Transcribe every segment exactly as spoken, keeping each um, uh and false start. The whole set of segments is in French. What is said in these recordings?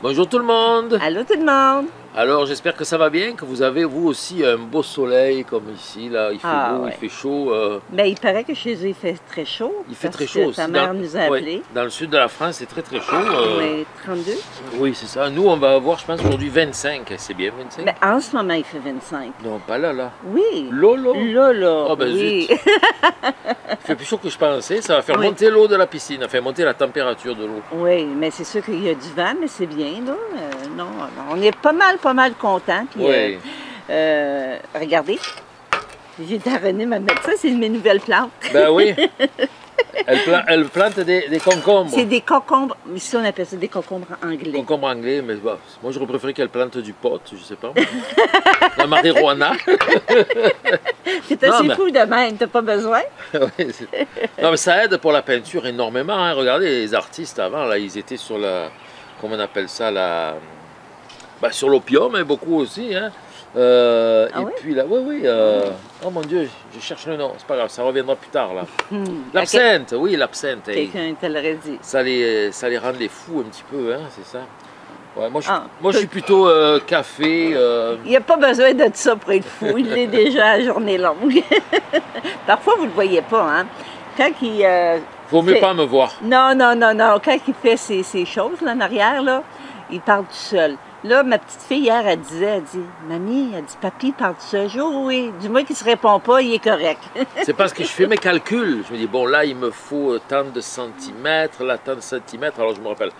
Bonjour tout le monde. Allô tout le monde. Alors j'espère que ça va bien, que vous avez vous aussi un beau soleil comme ici là, il fait ah, beau, ouais. il fait chaud. Euh... Ben, il paraît que chez eux il fait très chaud. Il fait très chaud. Ta mère dans... nous a appelé. Ouais. Dans le sud de la France c'est très très chaud. Euh... Oui, trente-deux. Oui c'est ça. Nous on va avoir je pense aujourd'hui vingt-cinq, c'est bien vingt-cinq. Ben, en ce moment il fait vingt-cinq. Non pas là là. Oui. Lolo. Lolo. Ah oh, ben oui. Zut. Il fait plus chaud que je pensais, ça va faire oui. monter l'eau de la piscine, ça va faire monter la température de l'eau. Oui mais c'est sûr qu'il y a du vent mais c'est bien. Là, euh, non, on est pas mal, pas mal contents. Puis, oui. euh, euh, regardez, j'ai René m'a mettre ça, c'est mes nouvelles plantes. Ben oui. Elle, pla elle plante des, des concombres. C'est des concombres, ici on appelle ça des concombres anglais. Concombres anglais, mais bah, moi j'aurais préféré qu'elle plante du pot, je sais pas. La marijuana. C'est assez mais... fou de même, t'as pas besoin. Oui, non mais ça aide pour la peinture énormément. Hein. Regardez les artistes avant, là, ils étaient sur la... Comment on appelle ça, la... ben, sur l'opium, hein, beaucoup aussi. Hein. Euh, ah et oui? puis là, oui, oui. Euh... Oh mon Dieu, je cherche le nom, c'est pas grave, ça reviendra plus tard là. L'absinthe, oui, l'absinthe. Quelqu'un te l'aurait dit. Ça les, ça les rend les fous un petit peu, hein, c'est ça. Ouais, moi, je, ah, moi je suis plutôt euh, café. Euh... Il n'y a pas besoin de ça pour être fou, il l'est déjà à journée longue. Parfois, vous ne le voyez pas, hein. Quand il... Euh... Vaut mieux pas me voir. Non, non, non, non. Quand il fait ces, ces choses là en arrière, là, il parle tout seul. Là, ma petite fille, hier, elle disait, elle dit, mamie, elle dit, papi, parle tout seul. Oh, oui, du moins qu'il ne se répond pas, il est correct. C'est parce que je fais mes calculs. Je me dis, bon, là, il me faut tant de centimètres, là, tant de centimètres. Alors, je me rappelle.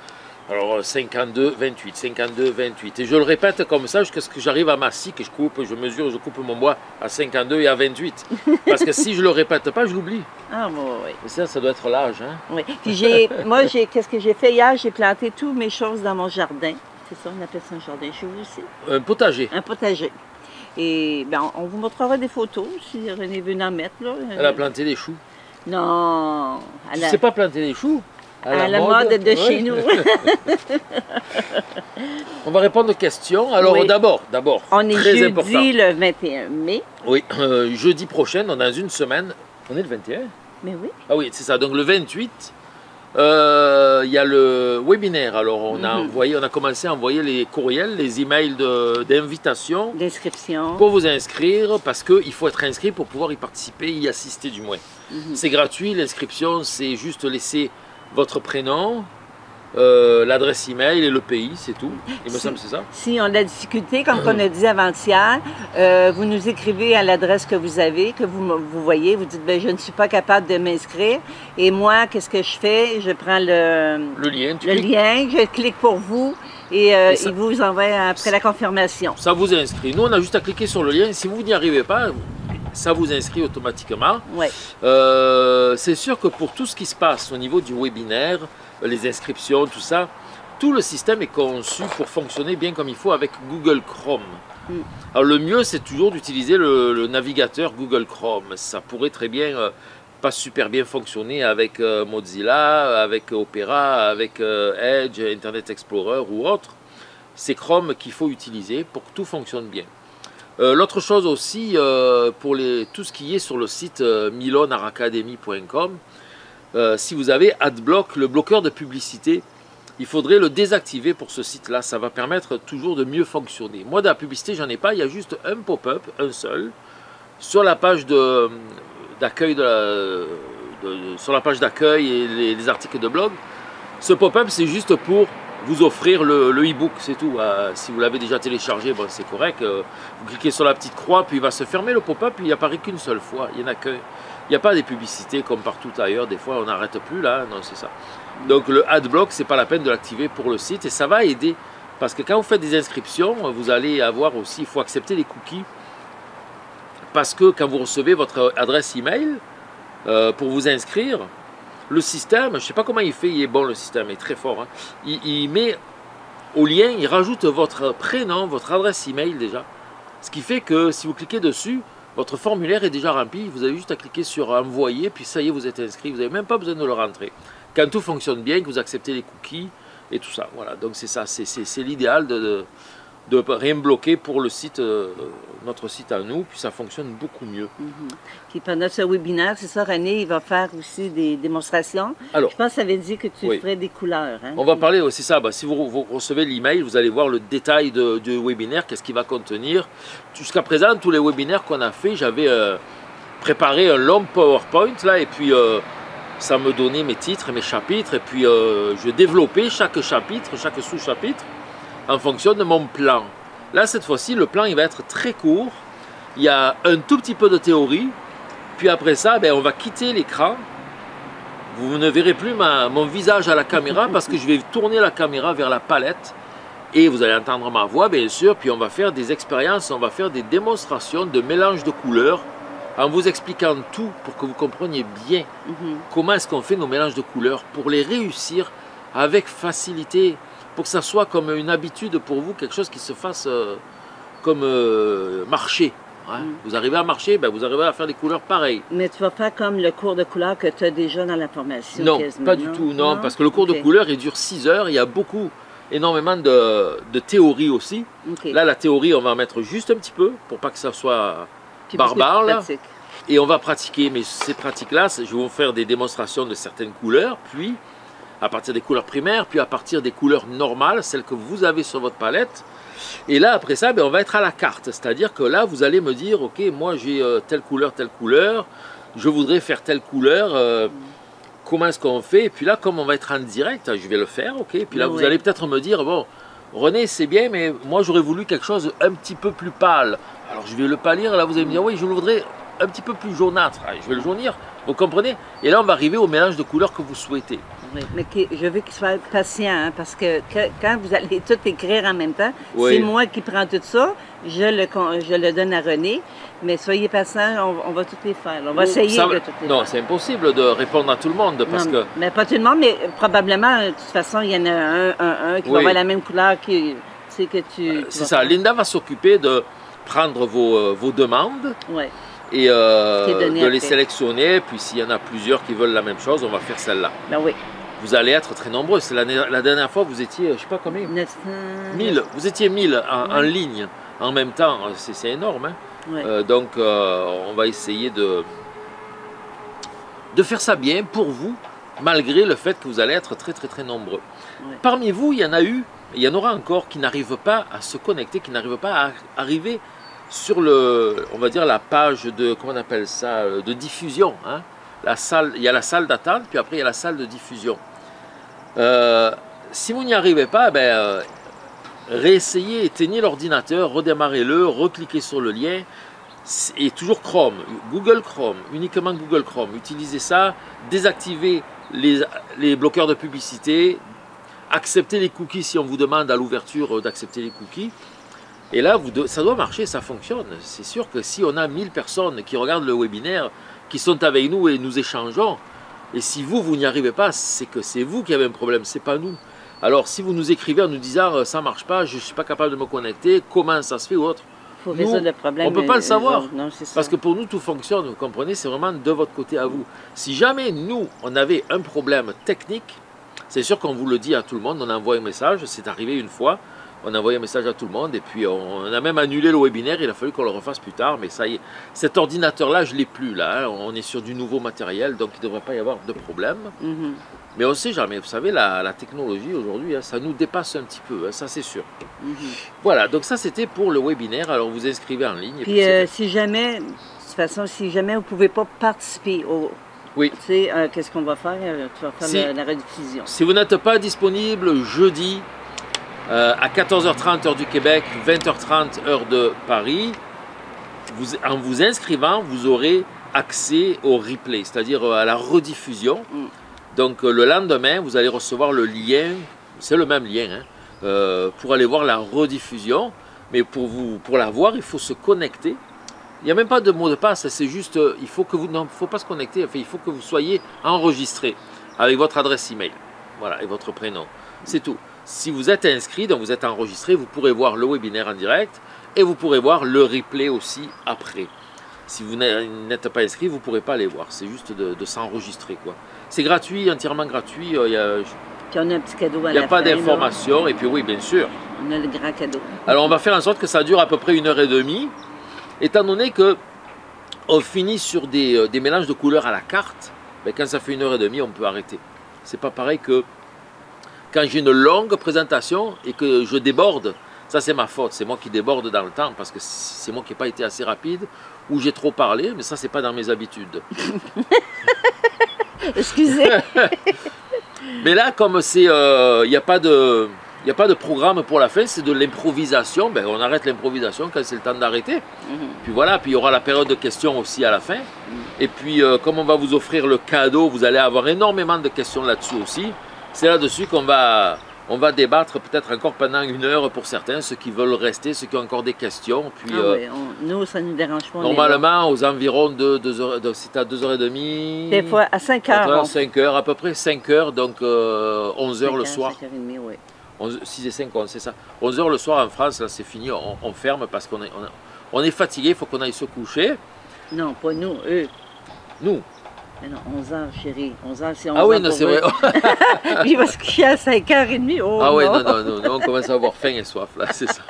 Alors, cinquante-deux, vingt-huit, cinquante-deux, vingt-huit. Et je le répète comme ça jusqu'à ce que j'arrive à ma scie, que je coupe, je mesure, je coupe mon bois à cinquante-deux et à vingt-huit. Parce que si je ne le répète pas, je l'oublie. Ah, bon, oui. Et ça, ça doit être l'âge, hein? Oui. Puis j'ai, moi, j'ai, qu'est-ce que j'ai fait hier? J'ai planté toutes mes choses dans mon jardin. C'est ça, on appelle ça un jardin chez vous aussi? Un potager. Un potager. Et bien, on vous montrera des photos, si René veut en mettre, là. Elle a planté des choux. Non. Elle a... Tu ne sais pas planter des choux? À la, à la mode, mode de ouais. chez nous. On va répondre aux questions. Alors oui. d'abord, d'abord, on est très jeudi important. Le vingt et un mai. Oui, euh, jeudi prochain, dans une semaine. On est le vingt et un? Mais oui. Ah oui, c'est ça. Donc le vingt-huit, il euh, y a le webinaire. Alors on mm-hmm. a envoyé, on a commencé à envoyer les courriels, les emails d'invitation. D'inscription. Pour vous inscrire, parce qu'il faut être inscrit pour pouvoir y participer, y assister du moins. Mm-hmm. C'est gratuit, l'inscription, c'est juste laisser... votre prénom, euh, l'adresse email et le pays, c'est tout. Il me semble que c'est ça. Si on a de la difficulté, comme on a dit avant-hier, euh, vous nous écrivez à l'adresse que vous avez, que vous, vous voyez, vous dites ben, « je ne suis pas capable de m'inscrire » et moi, qu'est-ce que je fais? Je prends le, le, lien, tu le lien, je clique pour vous et, euh, et ça, il vous envoie après la confirmation. Ça vous inscrit. Nous, on a juste à cliquer sur le lien. Si vous n'y arrivez pas, ça vous inscrit automatiquement. Ouais. Euh, c'est sûr que pour tout ce qui se passe au niveau du webinaire, les inscriptions, tout ça, tout le système est conçu pour fonctionner bien comme il faut avec Google Chrome. Mm. Alors le mieux, c'est toujours d'utiliser le, le navigateur Google Chrome. Ça pourrait très bien, euh, pas super bien fonctionner avec euh, Mozilla, avec Opera, avec euh, Edge, Internet Explorer ou autre. C'est Chrome qu'il faut utiliser pour que tout fonctionne bien. Euh, l'autre chose aussi, euh, pour les, tout ce qui est sur le site euh, Milone Art Academy point com, euh, si vous avez Adblock, le bloqueur de publicité, il faudrait le désactiver pour ce site-là. Ça va permettre toujours de mieux fonctionner. Moi, de la publicité, j'en ai pas. Il y a juste un pop-up, un seul, sur la page d'accueil de, de, de, sur la page d'accueil et les, les articles de blog. Ce pop-up, c'est juste pour... vous offrir le, le e-book, c'est tout. Euh, si vous l'avez déjà téléchargé, bon, c'est correct. Euh, vous cliquez sur la petite croix, puis il va se fermer le pop-up, puis il apparaît qu'une seule fois. Il n'y en a que... Il n'y a pas des publicités comme partout ailleurs. Des fois, on n'arrête plus là. Non, c'est ça. Donc, le Adblock, ce n'est pas la peine de l'activer pour le site. Et ça va aider. Parce que quand vous faites des inscriptions, vous allez avoir aussi... Il faut accepter les cookies. Parce que quand vous recevez votre adresse email euh, pour vous inscrire, le système, je ne sais pas comment il fait, il est bon le système, il est très fort. Hein. Il, il met au lien, il rajoute votre prénom, votre adresse email déjà. Ce qui fait que si vous cliquez dessus, votre formulaire est déjà rempli. Vous avez juste à cliquer sur envoyer, puis ça y est, vous êtes inscrit. Vous n'avez même pas besoin de le rentrer. Quand tout fonctionne bien, que vous acceptez les cookies et tout ça. Voilà, donc c'est ça, c'est l'idéal de, de, de rien bloquer pour le site, euh, notre site à nous, puis ça fonctionne beaucoup mieux. Mm-hmm. Puis pendant ce webinaire, c'est ça, René, il va faire aussi des démonstrations. Alors, je pense que ça avait dit que tu oui. ferais des couleurs. Hein? On va parler aussi ça. Ben, si vous, vous recevez l'email, vous allez voir le détail de, du webinaire, qu'est-ce qu'il va contenir. Jusqu'à présent, tous les webinaires qu'on a fait, j'avais euh, préparé un long PowerPoint, là, et puis... Euh, ça me donnait mes titres, mes chapitres, et puis euh, je développais chaque chapitre, chaque sous-chapitre, en fonction de mon plan. Là, cette fois-ci, le plan, il va être très court. Il y a un tout petit peu de théorie, puis après ça, ben, on va quitter l'écran. Vous ne verrez plus ma, mon visage à la caméra, parce que je vais tourner la caméra vers la palette, et vous allez entendre ma voix, bien sûr, puis on va faire des expériences, on va faire des démonstrations de mélange de couleurs, en vous expliquant tout pour que vous compreniez bien mm-hmm. comment est-ce qu'on fait nos mélanges de couleurs pour les réussir avec facilité, pour que ça soit comme une habitude pour vous, quelque chose qui se fasse euh, comme euh, marcher. Hein. Mm. Vous arrivez à marcher, ben vous arrivez à faire des couleurs pareilles. Mais tu vas faire comme le cours de couleurs que tu as déjà dans la formation. Non, pas du tout, non, non, parce que le cours okay. de couleurs, il dure six heures, il y a beaucoup, énormément de, de théorie aussi. Okay. Là, la théorie, on va en mettre juste un petit peu pour pas que ça soit... barbare là, et on va pratiquer, mais ces pratiques là, je vais vous faire des démonstrations de certaines couleurs, puis à partir des couleurs primaires, puis à partir des couleurs normales, celles que vous avez sur votre palette, et là après ça, ben, on va être à la carte, c'est à dire que là vous allez me dire, ok, moi j'ai euh, telle couleur, telle couleur, je voudrais faire telle couleur, euh, mmh. comment est-ce qu'on fait, et puis là comme on va être en direct, je vais le faire, ok, puis là oui. vous allez peut-être me dire, bon René c'est bien, mais moi j'aurais voulu quelque chose un petit peu plus pâle. Alors je vais le pâlir, là vous allez me dire, oui je le voudrais un petit peu plus jaunâtre, allez, je vais le jaunir, vous comprenez? Et là on va arriver au mélange de couleurs que vous souhaitez. Oui, mais je veux qu'il soit patient, hein, parce que, que quand vous allez tout écrire en même temps, oui. c'est moi qui prends tout ça, je le, je le donne à René, mais soyez patient, on, on va tout les faire, on va oui, essayer ça, de tout les non, faire. Non, c'est impossible de répondre à tout le monde, parce non, que... Mais pas tout le monde, mais probablement, de toute façon, il y en a un, un, un qui oui. va avoir la même couleur qui, tu sais, que tu... Euh, c'est ça, faire. Linda va s'occuper de prendre vos, vos demandes oui. et euh, de les sélectionner, puis s'il y en a plusieurs qui veulent la même chose, on va faire celle-là. Ben oui. Vous allez être très nombreux. La, la dernière fois, vous étiez, je ne sais pas combien, mille. Vous étiez mille en, en ligne en même temps. C'est énorme. Hein? Ouais. Euh, donc, euh, on va essayer de, de faire ça bien pour vous, malgré le fait que vous allez être très, très, très nombreux. Ouais. Parmi vous, il y en a eu, il y en aura encore qui n'arrivent pas à se connecter, qui n'arrivent pas à arriver sur le, on va dire, la page de, comment on appelle ça, de diffusion. Hein? La salle, il y a la salle d'attente, puis après il y a la salle de diffusion. Euh, si vous n'y arrivez pas, ben, euh, réessayez, éteignez l'ordinateur, redémarrez-le, recliquez sur le lien, et toujours Chrome, Google Chrome, uniquement Google Chrome, utilisez ça, désactivez les, les bloqueurs de publicité, acceptez les cookies si on vous demande à l'ouverture d'accepter les cookies, et là vous de, ça doit marcher, ça fonctionne. C'est sûr que si on a mille personnes qui regardent le webinaire, qui sont avec nous et nous échangeons, et si vous, vous n'y arrivez pas, c'est que c'est vous qui avez un problème, c'est pas nous. Alors si vous nous écrivez en nous disant « ça marche pas, je suis pas capable de me connecter, comment ça se fait » ou autre, faut nous, résoudre le problème, on ne peut pas le savoir, non, parce que pour nous tout fonctionne, vous comprenez, c'est vraiment de votre côté à vous. Si jamais nous, on avait un problème technique, c'est sûr qu'on vous le dit à tout le monde, on envoie un message, c'est arrivé une fois, on a envoyé un message à tout le monde et puis on a même annulé le webinaire, il a fallu qu'on le refasse plus tard, mais ça y est, cet ordinateur-là, je ne l'ai plus là, hein. On est sur du nouveau matériel, donc il ne devrait pas y avoir de problème. Mm-hmm. Mais on ne sait jamais, vous savez, la, la technologie aujourd'hui, hein, ça nous dépasse un petit peu, hein, ça c'est sûr. Mm-hmm. Voilà, donc ça c'était pour le webinaire, alors vous inscrivez en ligne. Et puis, puis euh, si jamais, de toute façon, si jamais vous ne pouvez pas participer au... Oui. Tu sais, euh, qu'est-ce qu'on va faire? Tu vas faire si, la, la rediffusion. Si vous n'êtes pas disponible jeudi, Euh, à quatorze heures trente heure du Québec, vingt heures trente heure de Paris, vous, en vous inscrivant, vous aurez accès au replay, c'est-à-dire à la rediffusion. Mm. Donc euh, le lendemain, vous allez recevoir le lien, c'est le même lien, hein, euh, pour aller voir la rediffusion. Mais pour, vous, pour la voir, il faut se connecter. Il n'y a même pas de mot de passe, c'est juste, euh, il faut que vous, non, faut pas se connecter, enfin, il faut que vous soyez enregistré avec votre adresse email, voilà, et votre prénom, c'est tout. Si vous êtes inscrit, donc vous êtes enregistré, vous pourrez voir le webinaire en direct et vous pourrez voir le replay aussi après. Si vous n'êtes pas inscrit, vous ne pourrez pas les voir. C'est juste de, de s'enregistrer, quoi. C'est gratuit, entièrement gratuit. Il y a, puis on a un petit cadeau à la fin. Il n'y a pas d'information. Et puis oui, bien sûr, On a le gras cadeau. Alors on va faire en sorte que ça dure à peu près une heure et demie, étant donné que on finit sur des, des mélanges de couleurs à la carte. Ben quand ça fait une heure et demie, on peut arrêter. C'est pas pareil que quand j'ai une longue présentation et que je déborde. Ça c'est ma faute, c'est moi qui déborde dans le temps parce que c'est moi qui n'ai pas été assez rapide ou j'ai trop parlé, mais ça c'est pas dans mes habitudes. Excusez. Mais là, comme c'est, il euh, n'y a pas de, il n'y a pas de programme pour la fin, c'est de l'improvisation. Ben, on arrête l'improvisation quand c'est le temps d'arrêter. Mmh. Puis voilà, puis il y aura la période de questions aussi à la fin. Mmh. Et puis, euh, comme on va vous offrir le cadeau, vous allez avoir énormément de questions là-dessus aussi. C'est là-dessus qu'on va, on va débattre peut-être encore pendant une heure pour certains, ceux qui veulent rester, ceux qui ont encore des questions. Puis, ah euh, ouais, on, nous, ça nous dérange pas. Normalement, aux environs de deux heures, c'est à deux heures trente. Des fois, à cinq heures. cinq heures, à peu près cinq heures, donc euh, onze heures le soir. cinq heures trente, oui. six et cinq, c'est ça. onze heures le soir en France, là c'est fini, on, on ferme parce qu'on est, on, on est fatigué, il faut qu'on aille se coucher. Non, pas nous, eux. Nous. Mais non, onze heures, chérie. onze heures, c'est onze heures. Ah oui, non, c'est vrai. Il va se coucher à cinq heures trente. Oh, ah oui, non, non, non, non, on commence à avoir faim et soif, là, c'est ça.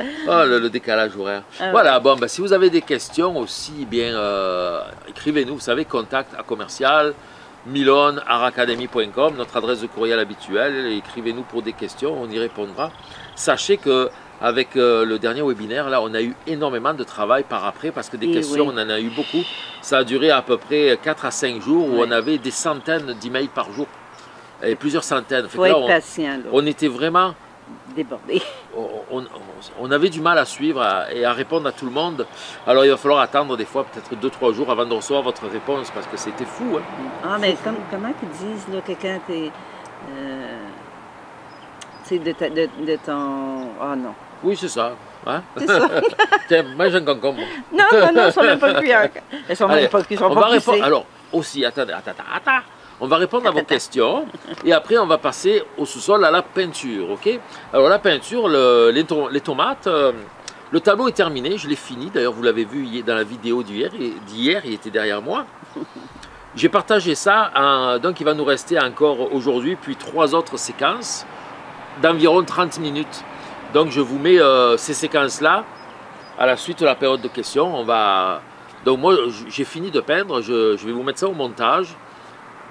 Oh, le, le décalage horaire. Ah, voilà, ouais. Bon, ben, si vous avez des questions aussi, bien, euh, écrivez-nous, vous savez, contact à commercial. milone art academy point com, notre adresse de courriel habituelle, écrivez-nous pour des questions, on y répondra. Sachez qu'avec euh, le dernier webinaire, là, on a eu énormément de travail par après, parce que des Et questions, oui. on en a eu beaucoup. Ça a duré à peu près quatre à cinq jours, où oui. on avait des centaines d'emails par jour, et plusieurs centaines. Faut être là, on, patient, là. On était vraiment... débordés. On, on, on avait du mal à suivre à, et à répondre à tout le monde. Alors il va falloir attendre des fois peut-être deux trois jours avant de recevoir votre réponse parce que c'était fou. Hein? Ah mais comme, comment ils disent là, que quand t'es, euh, t'sais de, ta, de, de ton... Ah oh, non. Oui c'est ça. Hein? C'est ça. Tiens, mange un concombre. Non, non, non, ils ne sont même pas cuits. Hein. Ils sont Allez, même pas cuits, ils sont on pas va répondre. Alors aussi, attends, attends, attends. On va répondre à vos questions et après on va passer au sous-sol à la peinture, ok? Alors la peinture, le, les, to les tomates, euh, le tableau est terminé, je l'ai fini. D'ailleurs vous l'avez vu hier, dans la vidéo d'hier, il était derrière moi. J'ai partagé ça, en, donc il va nous rester encore aujourd'hui, puis trois autres séquences d'environ trente minutes. Donc je vous mets euh, ces séquences-là à la suite de la période de questions. On va... Donc moi j'ai fini de peindre, je, je vais vous mettre ça au montage.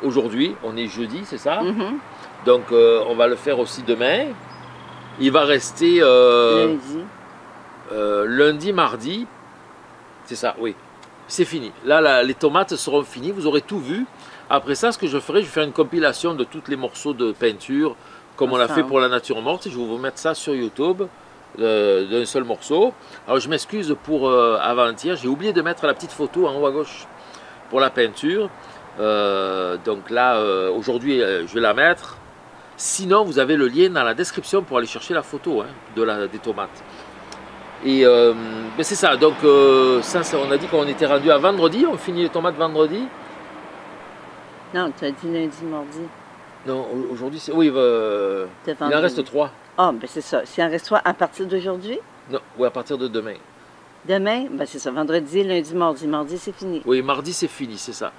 Aujourd'hui, on est jeudi, c'est ça? Mm-hmm. Donc, euh, on va le faire aussi demain. Il va rester euh, lundi. Euh, lundi, mardi. C'est ça, oui. C'est fini. Là, là, les tomates seront finies. Vous aurez tout vu. Après ça, ce que je ferai, je vais faire une compilation de tous les morceaux de peinture, comme ah, on l'a fait oui. pour la nature morte. Je vais vous mettre ça sur YouTube, euh, d'un seul morceau. Alors, je m'excuse pour euh, avant-hier. J'ai oublié de mettre la petite photo en haut à gauche pour la peinture. Euh, donc là, euh, aujourd'hui, euh, je vais la mettre. Sinon, vous avez le lien dans la description pour aller chercher la photo hein, de la, des tomates. Et euh, ben c'est ça. Donc, euh, ça, ça, on a dit qu'on était rendu à vendredi. On finit les tomates vendredi. Non, tu as dit lundi, mardi. Non, aujourd'hui, c'est... Oui, euh, il en reste trois. Ah, oh, ben c'est ça. S'il en reste trois à partir d'aujourd'hui? Non, oui, à partir de demain. Demain? Ben c'est ça. Vendredi, lundi, mardi. Mardi, c'est fini. Oui, mardi, c'est fini, c'est ça.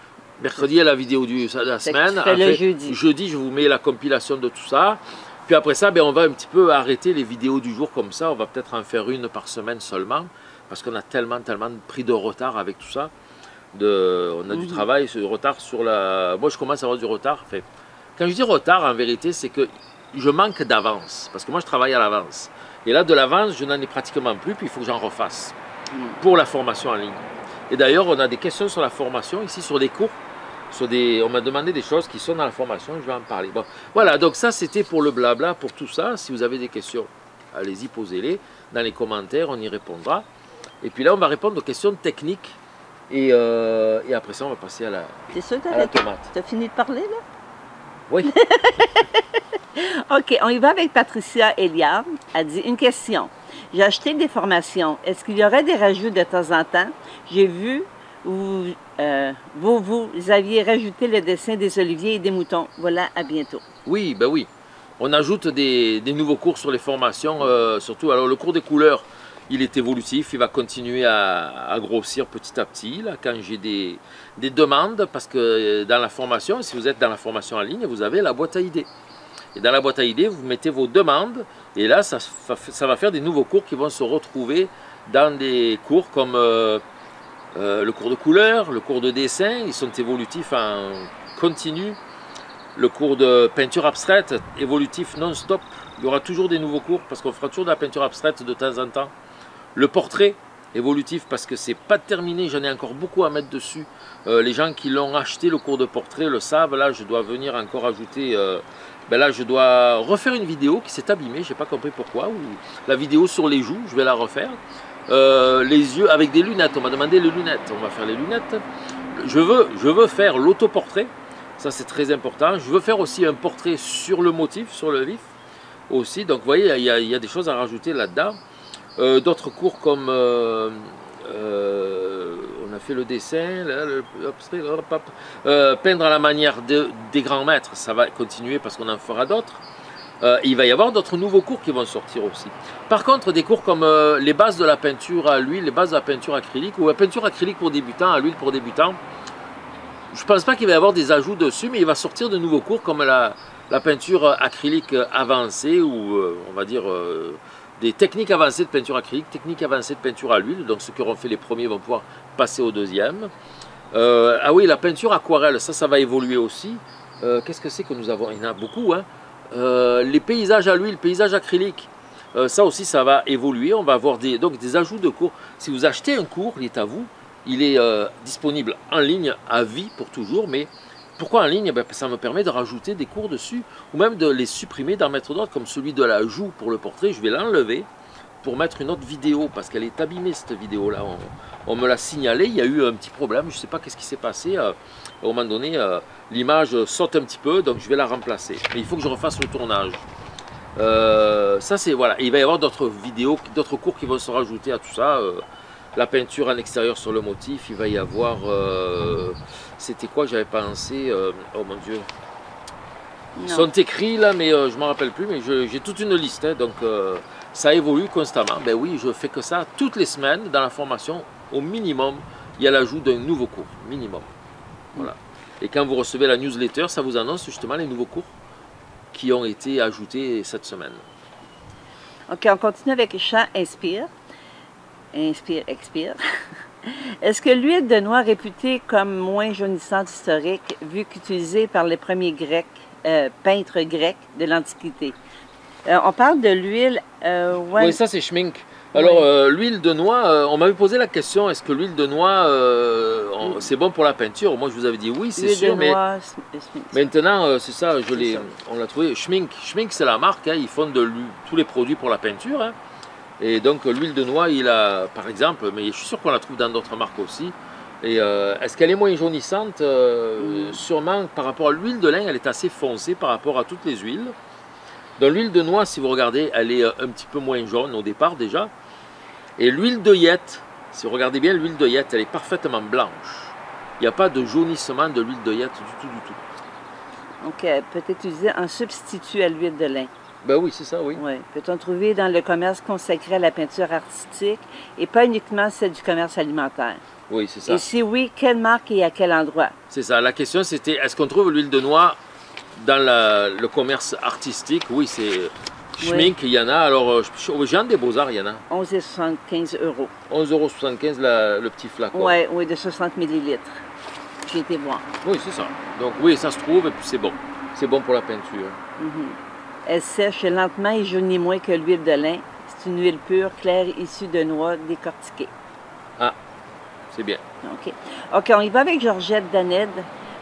Mercredi, il y a la vidéo de la semaine. Après, le jeudi. jeudi, je vous mets la compilation de tout ça. Puis après ça, ben, on va un petit peu arrêter les vidéos du jour comme ça. On va peut-être en faire une par semaine seulement. Parce qu'on a tellement, tellement pris de retard avec tout ça. De, on a mmh. du travail, du retard sur la... Moi, je commence à avoir du retard. Enfin, quand je dis retard, en vérité, c'est que je manque d'avance. Parce que moi, je travaille à l'avance. Et là, de l'avance, je n'en ai pratiquement plus. Puis il faut que j'en refasse mmh. pour la formation en ligne. Et d'ailleurs, on a des questions sur la formation, ici, sur des cours. Sur des, on m'a demandé des choses qui sont dans la formation, je vais en parler. Bon, voilà, donc ça c'était pour le blabla, pour tout ça. Si vous avez des questions, allez-y, posez-les dans les commentaires, on y répondra. Et puis là, on va répondre aux questions techniques. Et, euh, et après ça, on va passer à la, à la tomate. Tu as fini de parler là? Oui. Ok, on y va avec Patricia Eliard. Elle dit une question. J'ai acheté des formations. Est-ce qu'il y aurait des rajouts de temps en temps? J'ai vu... Où, euh, vous, vous aviez rajouté le dessin des oliviers et des moutons. Voilà, à bientôt. Oui, ben oui. On ajoute des, des nouveaux cours sur les formations, euh, surtout. Alors, le cours des couleurs, il est évolutif. Il va continuer à, à grossir petit à petit. Là, quand j'ai des, des demandes, parce que dans la formation, si vous êtes dans la formation en ligne, vous avez la boîte à idées. Et dans la boîte à idées, vous mettez vos demandes. Et là, ça, ça va faire des nouveaux cours qui vont se retrouver dans des cours comme euh, euh, le cours de couleur, le cours de dessin. Ils sont évolutifs en continu. Le cours de peinture abstraite, évolutif non-stop. Il y aura toujours des nouveaux cours parce qu'on fera toujours de la peinture abstraite de temps en temps. Le portrait évolutif parce que c'est pas terminé, j'en ai encore beaucoup à mettre dessus. Euh, les gens qui l'ont acheté, le cours de portrait, le savent. Là, je dois venir encore ajouter... Euh, ben là, je dois refaire une vidéo qui s'est abîmée, j'ai pas compris pourquoi. Ou la vidéo sur les joues, je vais la refaire. Euh, les yeux avec des lunettes, on m'a demandé les lunettes. On va faire les lunettes. Je veux, je veux faire l'autoportrait. Ça, c'est très important. Je veux faire aussi un portrait sur le motif, sur le vif aussi. Donc, vous voyez, il y a, il y a des choses à rajouter là-dedans. Euh, D'autres cours comme... Euh, euh, on a fait le dessin. Là, le, hop, hop, hop. Euh, peindre à la manière de, des grands maîtres. Ça va continuer parce qu'on en fera d'autres. Euh, il va y avoir d'autres nouveaux cours qui vont sortir aussi. Par contre, des cours comme euh, les bases de la peinture à l'huile, les bases de la peinture acrylique ou la peinture acrylique pour débutants, à l'huile pour débutants, je ne pense pas qu'il va y avoir des ajouts dessus, mais il va sortir de nouveaux cours comme la, la peinture acrylique avancée ou euh, on va dire euh, des techniques avancées de peinture acrylique, techniques avancées de peinture à l'huile. Donc ceux qui auront fait les premiers vont pouvoir passer au deuxième. Euh, ah oui, la peinture aquarelle, ça, ça va évoluer aussi. Euh, Qu'est-ce que c'est que nous avons? Il y en a beaucoup. Hein. Euh, les paysages à l'huile, paysages acryliques, euh, ça aussi, ça va évoluer. On va avoir des, donc, des ajouts de cours. Si vous achetez un cours, il est à vous. Il est euh, disponible en ligne à vie pour toujours, mais pourquoi en ligne? Ben, ça me permet de rajouter des cours dessus ou même de les supprimer, d'en mettre d'autres, comme celui de la joue pour le portrait. Je vais l'enlever pour mettre une autre vidéo parce qu'elle est abîmée, cette vidéo-là. On, on me l'a signalé, il y a eu un petit problème, je ne sais pas qu'est-ce qui s'est passé. Euh, à un moment donné, euh, l'image saute un petit peu, donc je vais la remplacer. Mais il faut que je refasse le tournage. Euh, ça, c'est voilà. Et il va y avoir d'autres vidéos, d'autres cours qui vont se rajouter à tout ça. Euh, La peinture en extérieur sur le motif, il va y avoir... Euh, C'était quoi j'avais pensé euh, Oh mon Dieu. Non. Ils sont écrits là, mais euh, je ne m'en rappelle plus, mais j'ai toute une liste. Hein, donc euh, ça évolue constamment. Ben oui, je fais que ça toutes les semaines dans la formation. Au minimum, il y a l'ajout d'un nouveau cours. Minimum. Voilà. Et quand vous recevez la newsletter, ça vous annonce justement les nouveaux cours qui ont été ajoutés cette semaine. Ok, on continue avec Jean Inspire. Inspire, expire. Est-ce que l'huile de noix réputée comme moins jaunissante historique, vu qu'utilisée par les premiers Grecs, euh, peintres grecs de l'Antiquité? Euh, on parle de l'huile... Euh, ouais. Oui, ça c'est Schmincke. Alors, oui. euh, l'huile de noix, euh, on m'avait posé la question, est-ce que l'huile de noix, euh, oui. c'est bon pour la peinture? Moi, je vous avais dit oui, c'est sûr, de noix, mais maintenant, euh, c'est ça, je l'ai, on l'a trouvé. Schmincke, Schmincke c'est la marque, hein, ils font de tous les produits pour la peinture, hein. Et donc l'huile de noix, il a, par exemple, mais je suis sûr qu'on la trouve dans d'autres marques aussi. Et euh, est-ce qu'elle est moins jaunissante? euh, mmh. Sûrement, par rapport à l'huile de lin, elle est assez foncée par rapport à toutes les huiles. Dans l'huile de noix, si vous regardez, elle est un petit peu moins jaune au départ déjà. Et l'huile de yette, si vous regardez bien l'huile de yette, elle est parfaitement blanche. Il n'y a pas de jaunissement de l'huile de yette du tout, du tout. Donc elle peut être utilisée en substitut à l'huile de lin. Ben oui, c'est ça, oui. Oui. Peut-on trouver dans le commerce consacré à la peinture artistique et pas uniquement celle du commerce alimentaire? Oui, c'est ça. Et si oui, quelle marque et à quel endroit? C'est ça. La question, c'était, est-ce qu'on trouve l'huile de noix dans la, le commerce artistique? Oui, c'est Schmincke, oui. Il y en a. Alors, Jean des Beaux-Arts, il y en a. onze virgule soixante-quinze euros. onze virgule soixante-quinze euros le petit flacon. Oui, oui, de soixante millilitres. J'ai été voir. Oui, c'est ça. Donc, oui, ça se trouve et puis c'est bon. C'est bon pour la peinture. Mm-hmm. Elle sèche lentement et jaunit moins que l'huile de lin. C'est une huile pure, claire, issue de noix décortiquées. Ah, c'est bien. OK. OK, on y va avec Georgette Daned.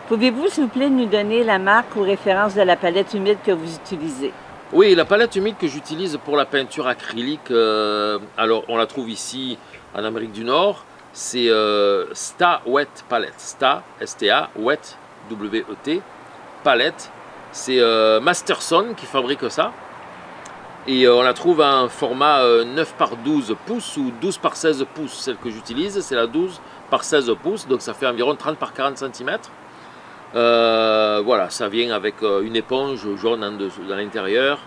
Pouvez-vous, s'il vous plaît, nous donner la marque ou référence de la palette humide que vous utilisez? Oui, la palette humide que j'utilise pour la peinture acrylique, euh, alors on la trouve ici en Amérique du Nord, c'est euh, Sta Wet Palette. Sta, S T A, Wet, W E T, Palette. C'est euh, Masterson qui fabrique ça. Et euh, on la trouve en format euh, neuf par douze pouces ou douze par seize pouces. Celle que j'utilise, c'est la douze par seize pouces. Donc ça fait environ trente par quarante centimètres. Euh, voilà, ça vient avec euh, une éponge jaune en dessous, dans l'intérieur.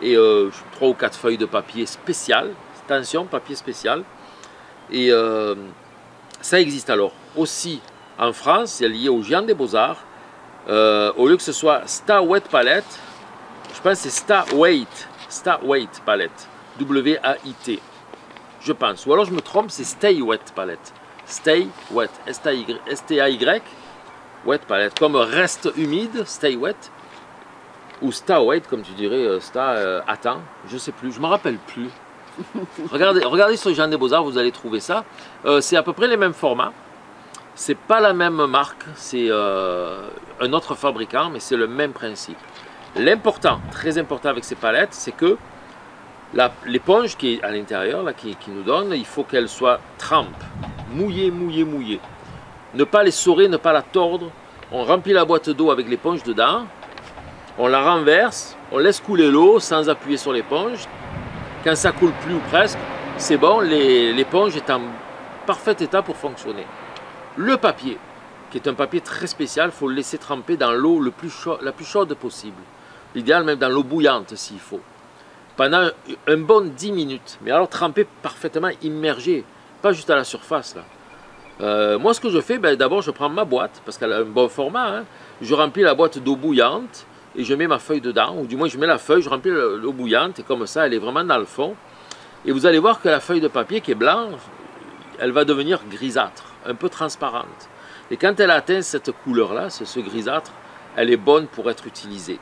Et euh, trois ou quatre feuilles de papier spécial. Attention, papier spécial. Et euh, ça existe alors aussi en France. C'est lié au Jean des Beaux-Arts. Euh, au lieu que ce soit Sta Wet Palette, Je pense que c'est Sta Wet, Sta Wet Palette, W A I T, je pense. Ou alors je me trompe, c'est Stay Wet Palette, Stay Wet, S T A Y, Wet Palette, comme Reste Humide, Stay Wet, ou Sta Wet, comme tu dirais, Sta, euh, attends, je sais plus, je m'en rappelle plus. regardez, regardez sur Jean des Beaux-Arts, vous allez trouver ça. Euh, c'est à peu près les mêmes formats. C'est pas la même marque, c'est euh, un autre fabricant, mais c'est le même principe. L'important, très important avec ces palettes, c'est que l'éponge qui est à l'intérieur, qui, qui nous donne, il faut qu'elle soit trempe, mouillée, mouillée, mouillée. Ne pas l'essorer, ne pas la tordre. On remplit la boîte d'eau avec l'éponge dedans, on la renverse, on laisse couler l'eau sans appuyer sur l'éponge. Quand ça coule plus ou presque, c'est bon, l'éponge est en parfait état pour fonctionner. Le papier, qui est un papier très spécial, il faut le laisser tremper dans l'eau le plus chaud, la plus chaude possible. L'idéal même dans l'eau bouillante s'il faut. Pendant un bon dix minutes. Mais alors tremper parfaitement immergé, pas juste à la surface. Là. Euh, moi ce que je fais, ben, d'abord je prends ma boîte, parce qu'elle a un bon format. Hein. Je remplis la boîte d'eau bouillante et je mets ma feuille dedans. Ou du moins je mets la feuille, je remplis l'eau bouillante et comme ça elle est vraiment dans le fond. Et vous allez voir que la feuille de papier qui est blanche, elle va devenir grisâtre, un peu transparente. Et quand elle atteint cette couleur-là, ce grisâtre, elle est bonne pour être utilisée.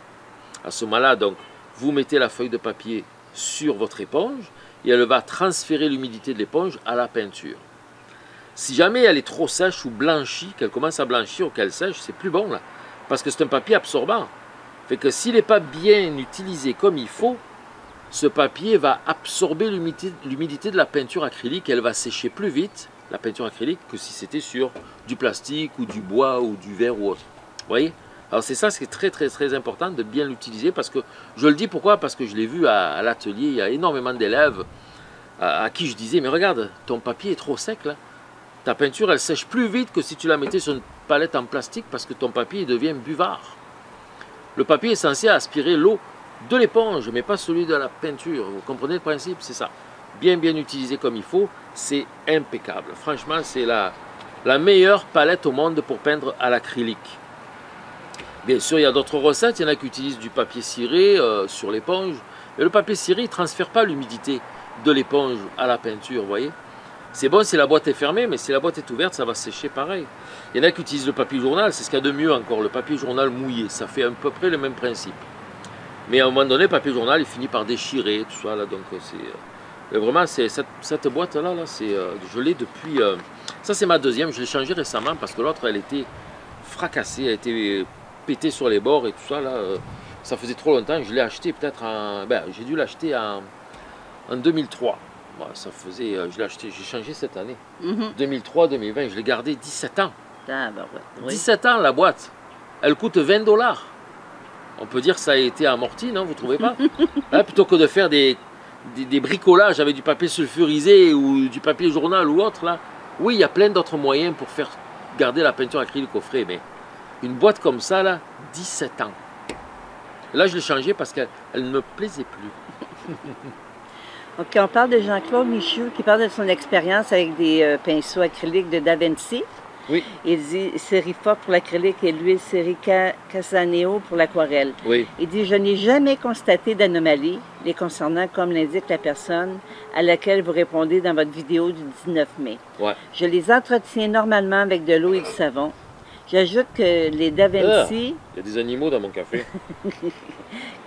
À ce moment-là, donc, vous mettez la feuille de papier sur votre éponge et elle va transférer l'humidité de l'éponge à la peinture. Si jamais elle est trop sèche ou blanchie, qu'elle commence à blanchir ou qu'elle sèche, c'est plus bon là, parce que c'est un papier absorbant. Fait que s'il n'est pas bien utilisé comme il faut, ce papier va absorber l'humidité de la peinture acrylique, elle va sécher plus vite, la peinture acrylique, que si c'était sur du plastique ou du bois ou du verre ou autre. Vous voyez? Alors c'est ça, c'est très très très important de bien l'utiliser parce que, je le dis pourquoi? Parce que je l'ai vu à, à l'atelier, il y a énormément d'élèves à, à qui je disais, mais regarde, ton papier est trop sec là. Ta peinture, elle sèche plus vite que si tu la mettais sur une palette en plastique parce que ton papier devient buvard. Le papier est censé aspirer l'eau de l'éponge, mais pas celui de la peinture. Vous comprenez le principe? C'est ça. Bien bien utilisé comme il faut, c'est impeccable. Franchement, c'est la, la meilleure palette au monde pour peindre à l'acrylique. Bien sûr, il y a d'autres recettes. Il y en a qui utilisent du papier ciré euh, sur l'éponge. Mais le papier ciré, il ne transfère pas l'humidité de l'éponge à la peinture, vous voyez. C'est bon si la boîte est fermée, mais si la boîte est ouverte, ça va sécher pareil. Il y en a qui utilisent le papier journal, c'est ce qu'il y a de mieux encore, le papier journal mouillé. Ça fait à peu près le même principe. Mais à un moment donné, le papier journal, il finit par déchirer, tout ça, là, donc c'est... Euh, Et vraiment, cette, cette boîte-là, là, euh, je l'ai depuis... Euh, ça, c'est ma deuxième. Je l'ai changée récemment parce que l'autre, elle était fracassée, elle était pétée sur les bords et tout ça. Là, euh, ça faisait trop longtemps. Je l'ai achetée peut-être en... Ben, j'ai dû l'acheter en, en deux mille trois. Bon, ça faisait... Euh, je l'ai acheté, j'ai changé cette année. Mm-hmm. deux mille trois deux mille vingt, je l'ai gardée dix-sept ans. Ah, ben ouais, oui. dix-sept ans, la boîte. Elle coûte vingt dollars. On peut dire que ça a été amorti, non? Vous ne trouvez pas? Là, plutôt que de faire des... Des, des bricolages avec du papier sulfurisé ou du papier journal ou autre là. Oui, il y a plein d'autres moyens pour faire garder la peinture acrylique au frais, mais une boîte comme ça là, dix-sept ans. Là, je l'ai changée parce qu'elle ne me plaisait plus. Ok, on parle de Jean-Claude Michoud qui parle de son expérience avec des euh, pinceaux acryliques de Da Vinci. Oui. Il dit série F O C pour l'acrylique et l'huile série Casaneo pour l'aquarelle. Oui. Il dit « Je n'ai jamais constaté d'anomalie les concernant comme l'indique la personne à laquelle vous répondez dans votre vidéo du dix-neuf mai. Ouais. Je les entretiens normalement avec de l'eau et du savon. J'ajoute que les Da Vinci... Ah, il y a des animaux dans mon café.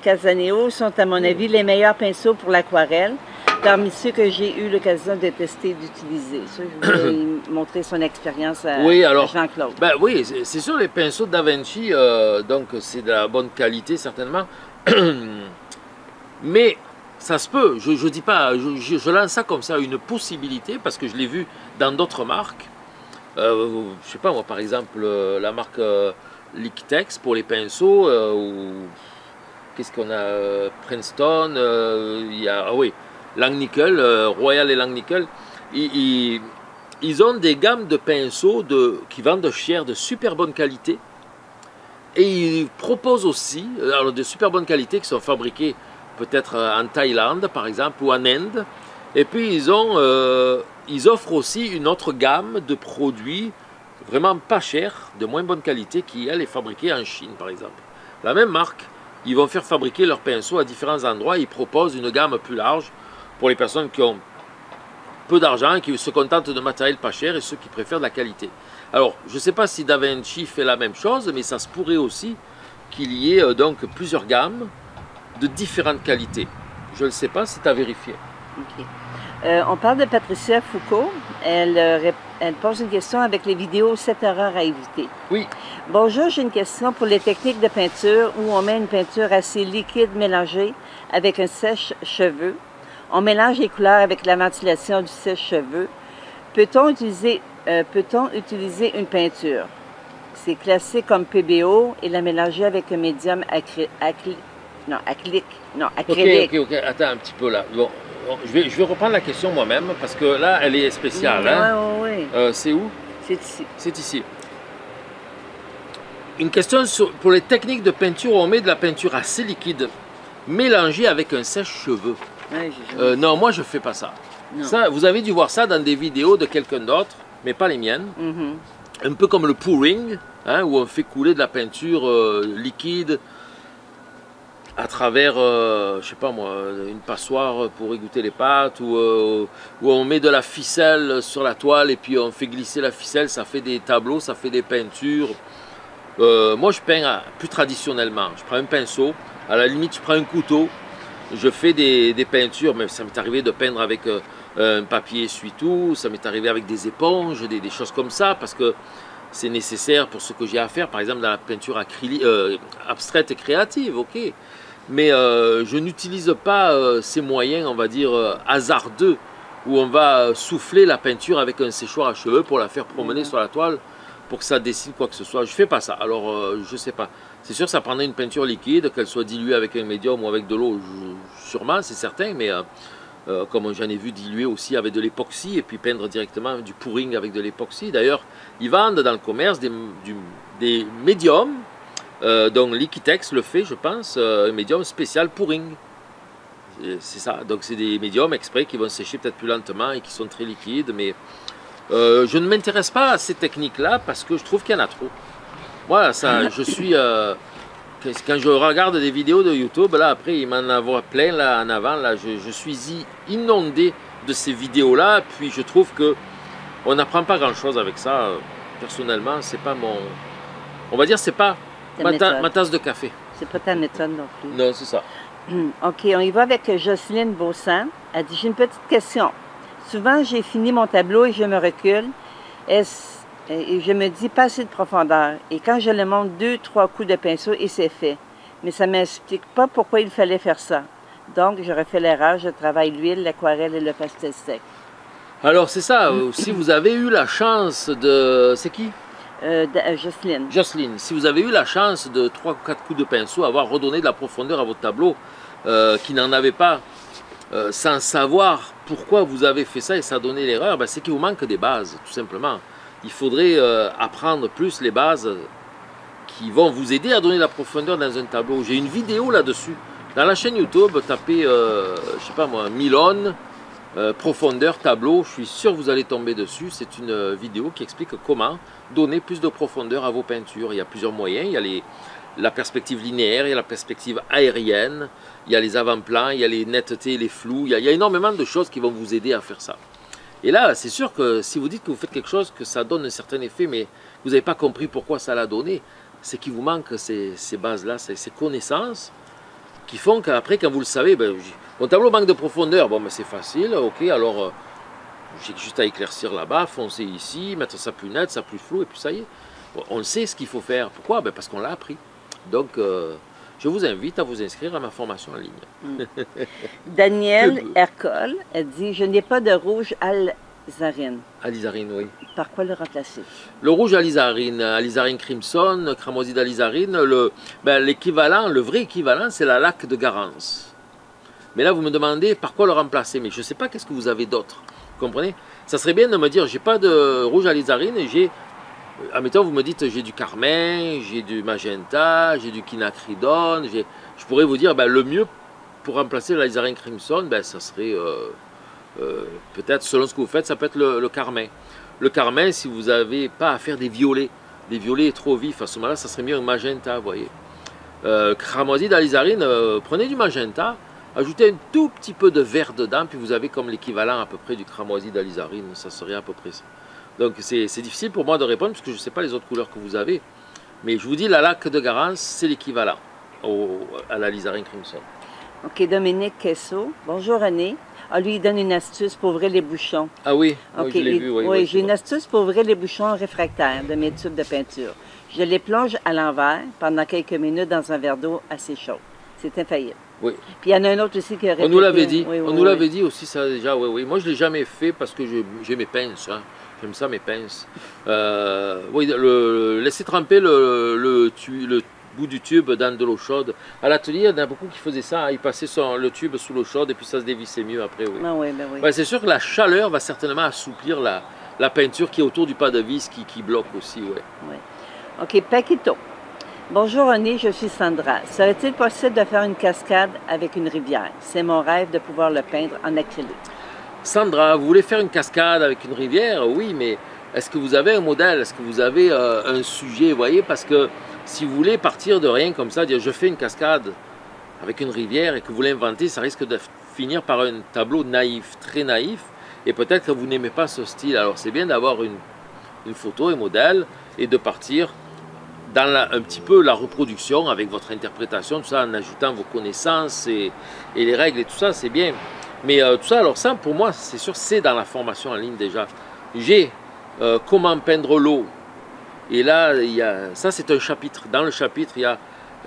Casaneo sont à mon avis les meilleurs pinceaux pour l'aquarelle. Parmi ceux que j'ai eu l'occasion de tester et d'utiliser. Je voulais montrer son expérience à, oui, à Jean-Claude. Ben oui, c'est sûr, les pinceaux de Da Vinci, euh, donc c'est de la bonne qualité certainement. Mais ça se peut, je ne dis pas, je, je, je lance ça comme ça, une possibilité, parce que je l'ai vu dans d'autres marques. Euh, je ne sais pas, moi par exemple, euh, la marque euh, Liquitex pour les pinceaux, euh, ou qu'est-ce qu'on a, euh, Princeton, il euh, y a, ah oui, Langnickel, euh, Royal et Langnickel, ils, ils, ils ont des gammes de pinceaux de, qui vendent cher, de super bonne qualité. Et ils proposent aussi alors, de super bonne qualité qui sont fabriqués peut-être en Thaïlande par exemple ou en Inde. Et puis ils, ont, euh, ils offrent aussi une autre gamme de produits vraiment pas chers, de moins bonne qualité qui elle est fabriquée en Chine par exemple. La même marque, Ils vont faire fabriquer leurs pinceaux à différents endroits. Ils proposent une gamme plus large pour les personnes qui ont peu d'argent, qui se contentent de matériel pas cher et ceux qui préfèrent de la qualité. Alors, je ne sais pas si Da Vinci fait la même chose, mais ça se pourrait aussi qu'il y ait euh, donc plusieurs gammes de différentes qualités. Je ne sais pas, c'est à vérifier. Okay. Euh, on parle de Patricia Foucault. Elle, euh, elle pose une question avec les vidéos sept erreurs à éviter. Oui. Bonjour, j'ai une question pour les techniques de peinture où on met une peinture assez liquide mélangée avec un sèche-cheveux. On mélange les couleurs avec la ventilation du sèche-cheveux. Peut-on utiliser, euh, peut-on utiliser une peinture? C'est classé comme P B O et la mélanger avec un médium acrylique. Non, acrylique. Non, acrylique. Ok, ok, ok. Attends un petit peu là. Bon. Je vais, je vais reprendre la question moi-même, parce que là, elle est spéciale. Oui, hein? oui, oui. Euh, c'est où? C'est ici. C'est ici. Une question sur, pour les techniques de peinture, on met de la peinture assez liquide, mélangée avec un sèche-cheveux. Oui, euh, non, moi, je ne fais pas ça. ça. Vous avez dû voir ça dans des vidéos de quelqu'un d'autre, mais pas les miennes. Mm-hmm. Un peu comme le pouring, hein, où on fait couler de la peinture euh, liquide, à travers, euh, je sais pas moi, une passoire pour égoutter les pâtes, ou euh, où on met de la ficelle sur la toile et puis on fait glisser la ficelle, ça fait des tableaux, ça fait des peintures. Euh, moi je peins à, plus traditionnellement, je prends un pinceau, à la limite je prends un couteau, je fais des, des peintures, mais ça m'est arrivé de peindre avec euh, un papier essuie-tout, ça m'est arrivé avec des éponges, des, des choses comme ça, parce que c'est nécessaire pour ce que j'ai à faire, par exemple dans la peinture acrylique, euh, abstraite et créative, ok. Mais euh, je n'utilise pas euh, ces moyens, on va dire, euh, hasardeux, où on va souffler la peinture avec un séchoir à cheveux pour la faire promener mmh. sur la toile, pour que ça dessine quoi que ce soit. Je ne fais pas ça, alors euh, je ne sais pas. C'est sûr, ça prendrait une peinture liquide, qu'elle soit diluée avec un médium ou avec de l'eau, sûrement, c'est certain, mais euh, euh, comme j'en ai vu diluer aussi avec de l'époxy, et puis peindre directement du pouring avec de l'époxy. D'ailleurs, ils vendent dans le commerce des, du, des médiums. Euh, donc Liquitex le fait, je pense, euh, un médium spécial pouring. C'est ça, donc c'est des médiums exprès qui vont sécher peut-être plus lentement et qui sont très liquides, mais euh, je ne m'intéresse pas à ces techniques-là parce que je trouve qu'il y en a trop. Voilà, ça, je suis... Euh, quand je regarde des vidéos de YouTube, là, après, il m'en envoie plein, là, en avant, là, je, je suis inondé de ces vidéos-là, puis je trouve que on n'apprend pas grand-chose avec ça. Personnellement, c'est pas mon... On va dire, c'est pas... Ma, ta, ma tasse de café. C'est pas ta méthode non plus. Non, c'est ça. OK, on y va avec Jocelyne Beaux-Saint. Elle dit, j'ai une petite question. Souvent, j'ai fini mon tableau et je me recule. Est-ce, et je me dis pas assez de profondeur. Et quand je le monte, deux, trois coups de pinceau et c'est fait. Mais ça ne m'explique pas pourquoi il fallait faire ça. Donc, je refais l'erreur, je travaille l'huile, l'aquarelle et le pastel sec. Alors, c'est ça. Si vous avez eu la chance de... C'est qui? Euh, euh, Jocelyne. Jocelyne, si vous avez eu la chance de trois ou quatre coups de pinceau, avoir redonné de la profondeur à votre tableau, euh, qui n'en avait pas, euh, sans savoir pourquoi vous avez fait ça et ça a donné l'erreur, ben c'est qu'il vous manque des bases, tout simplement. Il faudrait euh, apprendre plus les bases qui vont vous aider à donner de la profondeur dans un tableau. J'ai une vidéo là-dessus. Dans la chaîne YouTube, tapez, euh, je sais pas moi, Milone, euh, profondeur, tableau, je suis sûr que vous allez tomber dessus. C'est une vidéo qui explique comment donner plus de profondeur à vos peintures. Il y a plusieurs moyens, il y a les, la perspective linéaire, il y a la perspective aérienne, il y a les avant-plans, il y a les nettetés, les flous, il y a, il y a énormément de choses qui vont vous aider à faire ça. Et là, c'est sûr que si vous dites que vous faites quelque chose, que ça donne un certain effet, mais vous n'avez pas compris pourquoi ça l'a donné, c'est qu'il vous manque ces, ces bases-là, ces, ces connaissances qui font qu'après, quand vous le savez, ben, mon tableau manque de profondeur, bon, mais ben, c'est facile, ok, alors... J'ai juste à éclaircir là-bas, foncer ici, mettre ça plus net, ça plus flou, et puis ça y est. On sait ce qu'il faut faire. Pourquoi? Ben parce qu'on l'a appris. Donc, euh, je vous invite à vous inscrire à ma formation en ligne. Mm. Danielle Ercole, elle dit « Je n'ai pas de rouge alizarine ». Alizarine, oui. Par quoi le remplacer? Le rouge alizarine, alizarine crimson, cramoisi d'alizarine, l'équivalent, le, ben, le vrai équivalent, c'est la laque de Garance. Mais là, vous me demandez par quoi le remplacer. Mais je ne sais pas qu'est-ce que vous avez d'autre. Vous comprenez? Ça serait bien de me dire, j'ai pas de rouge à lizarine, j'ai, admettons, vous me dites, j'ai du carmin, j'ai du magenta, j'ai du quinacridone, je pourrais vous dire, ben, le mieux pour remplacer la lizarine crimson, ben, ça serait, euh, euh, peut-être, selon ce que vous faites, ça peut être le, le carmin. Le carmin, si vous n'avez pas à faire des violets, des violets trop vifs, à ce moment-là, ça serait mieux un magenta, vous voyez. euh, cramoisi dans les arines, euh, prenez du magenta, ajoutez un tout petit peu de vert dedans, puis vous avez comme l'équivalent à peu près du cramoisi dans les arines, ça serait à peu près ça. Donc c'est difficile pour moi de répondre, parce que je ne sais pas les autres couleurs que vous avez, mais je vous dis la laque de Garance, c'est l'équivalent à la lizarine crimson. Ok, Dominique Quesso. Bonjour René. Ah, lui, il donne une astuce pour ouvrir les bouchons. Ah oui, okay. Oui, je l'ai vu. Oui, oui, oui, j'ai une astuce pour ouvrir les bouchons réfractaires de mes tubes de peinture. Je les plonge à l'envers pendant quelques minutes dans un verre d'eau assez chaud. C'est infaillible. Oui. Puis il y en a un autre aussi qui aurait... On nous l'avait dit. Oui, oui, on oui, nous oui. l'avait dit aussi, ça déjà. Oui, oui. Moi, je ne l'ai jamais fait parce que j'ai mes pinces. Hein. J'aime ça, mes pinces. Euh, oui, le, laisser tremper le, le, le, le bout du tube dans de l'eau chaude. À l'atelier, il y en a beaucoup qui faisaient ça. Hein. Ils passaient son, le tube sous l'eau chaude et puis ça se dévissait mieux après. Oui. Ah oui, ben oui. Ouais, c'est sûr que la chaleur va certainement assouplir la, la peinture qui est autour du pas de vis qui, qui bloque aussi. Ouais. Oui. OK, Paquito. Bonjour René, je suis Sandra. Serait-il possible de faire une cascade avec une rivière? C'est mon rêve de pouvoir le peindre en acrylique. Sandra, vous voulez faire une cascade avec une rivière? Oui, mais est-ce que vous avez un modèle? Est-ce que vous avez euh, un sujet? Vous voyez, parce que si vous voulez partir de rien comme ça, dire je fais une cascade avec une rivière et que vous l'inventez, ça risque de finir par un tableau naïf, très naïf, et peut-être que vous n'aimez pas ce style. Alors c'est bien d'avoir une, une photo, un modèle, et de partir dans la, un petit peu la reproduction avec votre interprétation, tout ça, en ajoutant vos connaissances et, et les règles et tout ça, c'est bien. Mais euh, tout ça, alors ça, pour moi, c'est sûr, c'est dans la formation en ligne déjà. J'ai euh, comment peindre l'eau. Et là, il y a, ça c'est un chapitre. Dans le chapitre, il y a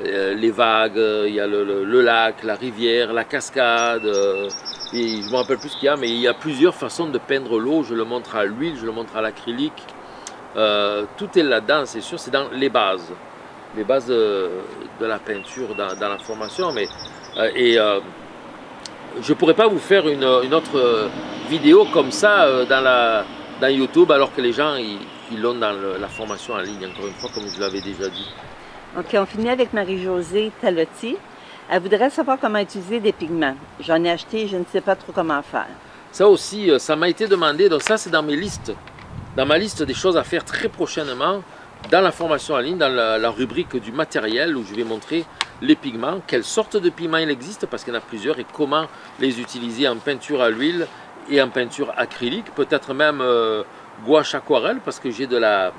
euh, les vagues, il y a le, le, le lac, la rivière, la cascade. Euh, et je ne me rappelle plus ce qu'il y a, mais il y a plusieurs façons de peindre l'eau. Je le montre à l'huile, je le montre à l'acrylique. Euh, tout est là-dedans, c'est sûr. C'est dans les bases. Les bases de, de la peinture dans, dans la formation. Mais, euh, et euh, je ne pourrais pas vous faire une, une autre vidéo comme ça euh, dans, la, dans YouTube, alors que les gens... Ils, Ils l'ont dans le, la formation en ligne, encore une fois, comme je l'avais déjà dit. OK, on finit avec Marie-Josée Talotti. Elle voudrait savoir comment utiliser des pigments. J'en ai acheté et je ne sais pas trop comment faire. Ça aussi, ça m'a été demandé. Donc ça, c'est dans mes listes. Dans ma liste des choses à faire très prochainement, dans la formation en ligne, dans la, la rubrique du matériel, où je vais montrer les pigments, quelles sortes de pigments il existe, parce qu'il y en a plusieurs, et comment les utiliser en peinture à l'huile et en peinture acrylique, peut-être même... Euh, gouache aquarelle, parce que j'ai de la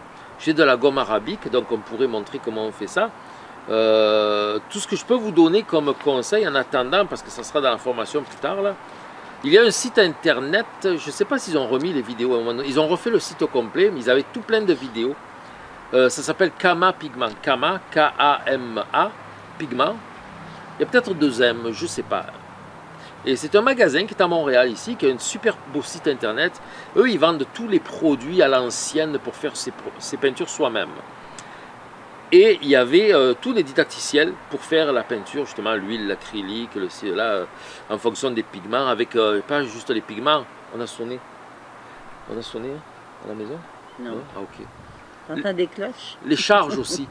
j'ai de la gomme arabique, donc on pourrait montrer comment on fait ça. Euh, tout ce que je peux vous donner comme conseil en attendant, parce que ça sera dans la formation plus tard là, il y a un site internet, je ne sais pas s'ils ont remis les vidéos, ils ont refait le site au complet, mais ils avaient tout plein de vidéos. Euh, ça s'appelle Kama Pigments, Kama, K A M A, Pigments. Il y a peut-être deux M, je ne sais pas. Et c'est un magasin qui est à Montréal ici, qui a un super beau site internet. Eux, ils vendent tous les produits à l'ancienne pour faire ses, ses peintures soi-même. Et il y avait euh, tous les didacticiels pour faire la peinture, justement l'huile, l'acrylique, le là, euh, en fonction des pigments, avec euh, pas juste les pigments. On a sonné. On a sonné à la maison? Non. Non? Ah, ok. On entend des cloches? Les charges aussi.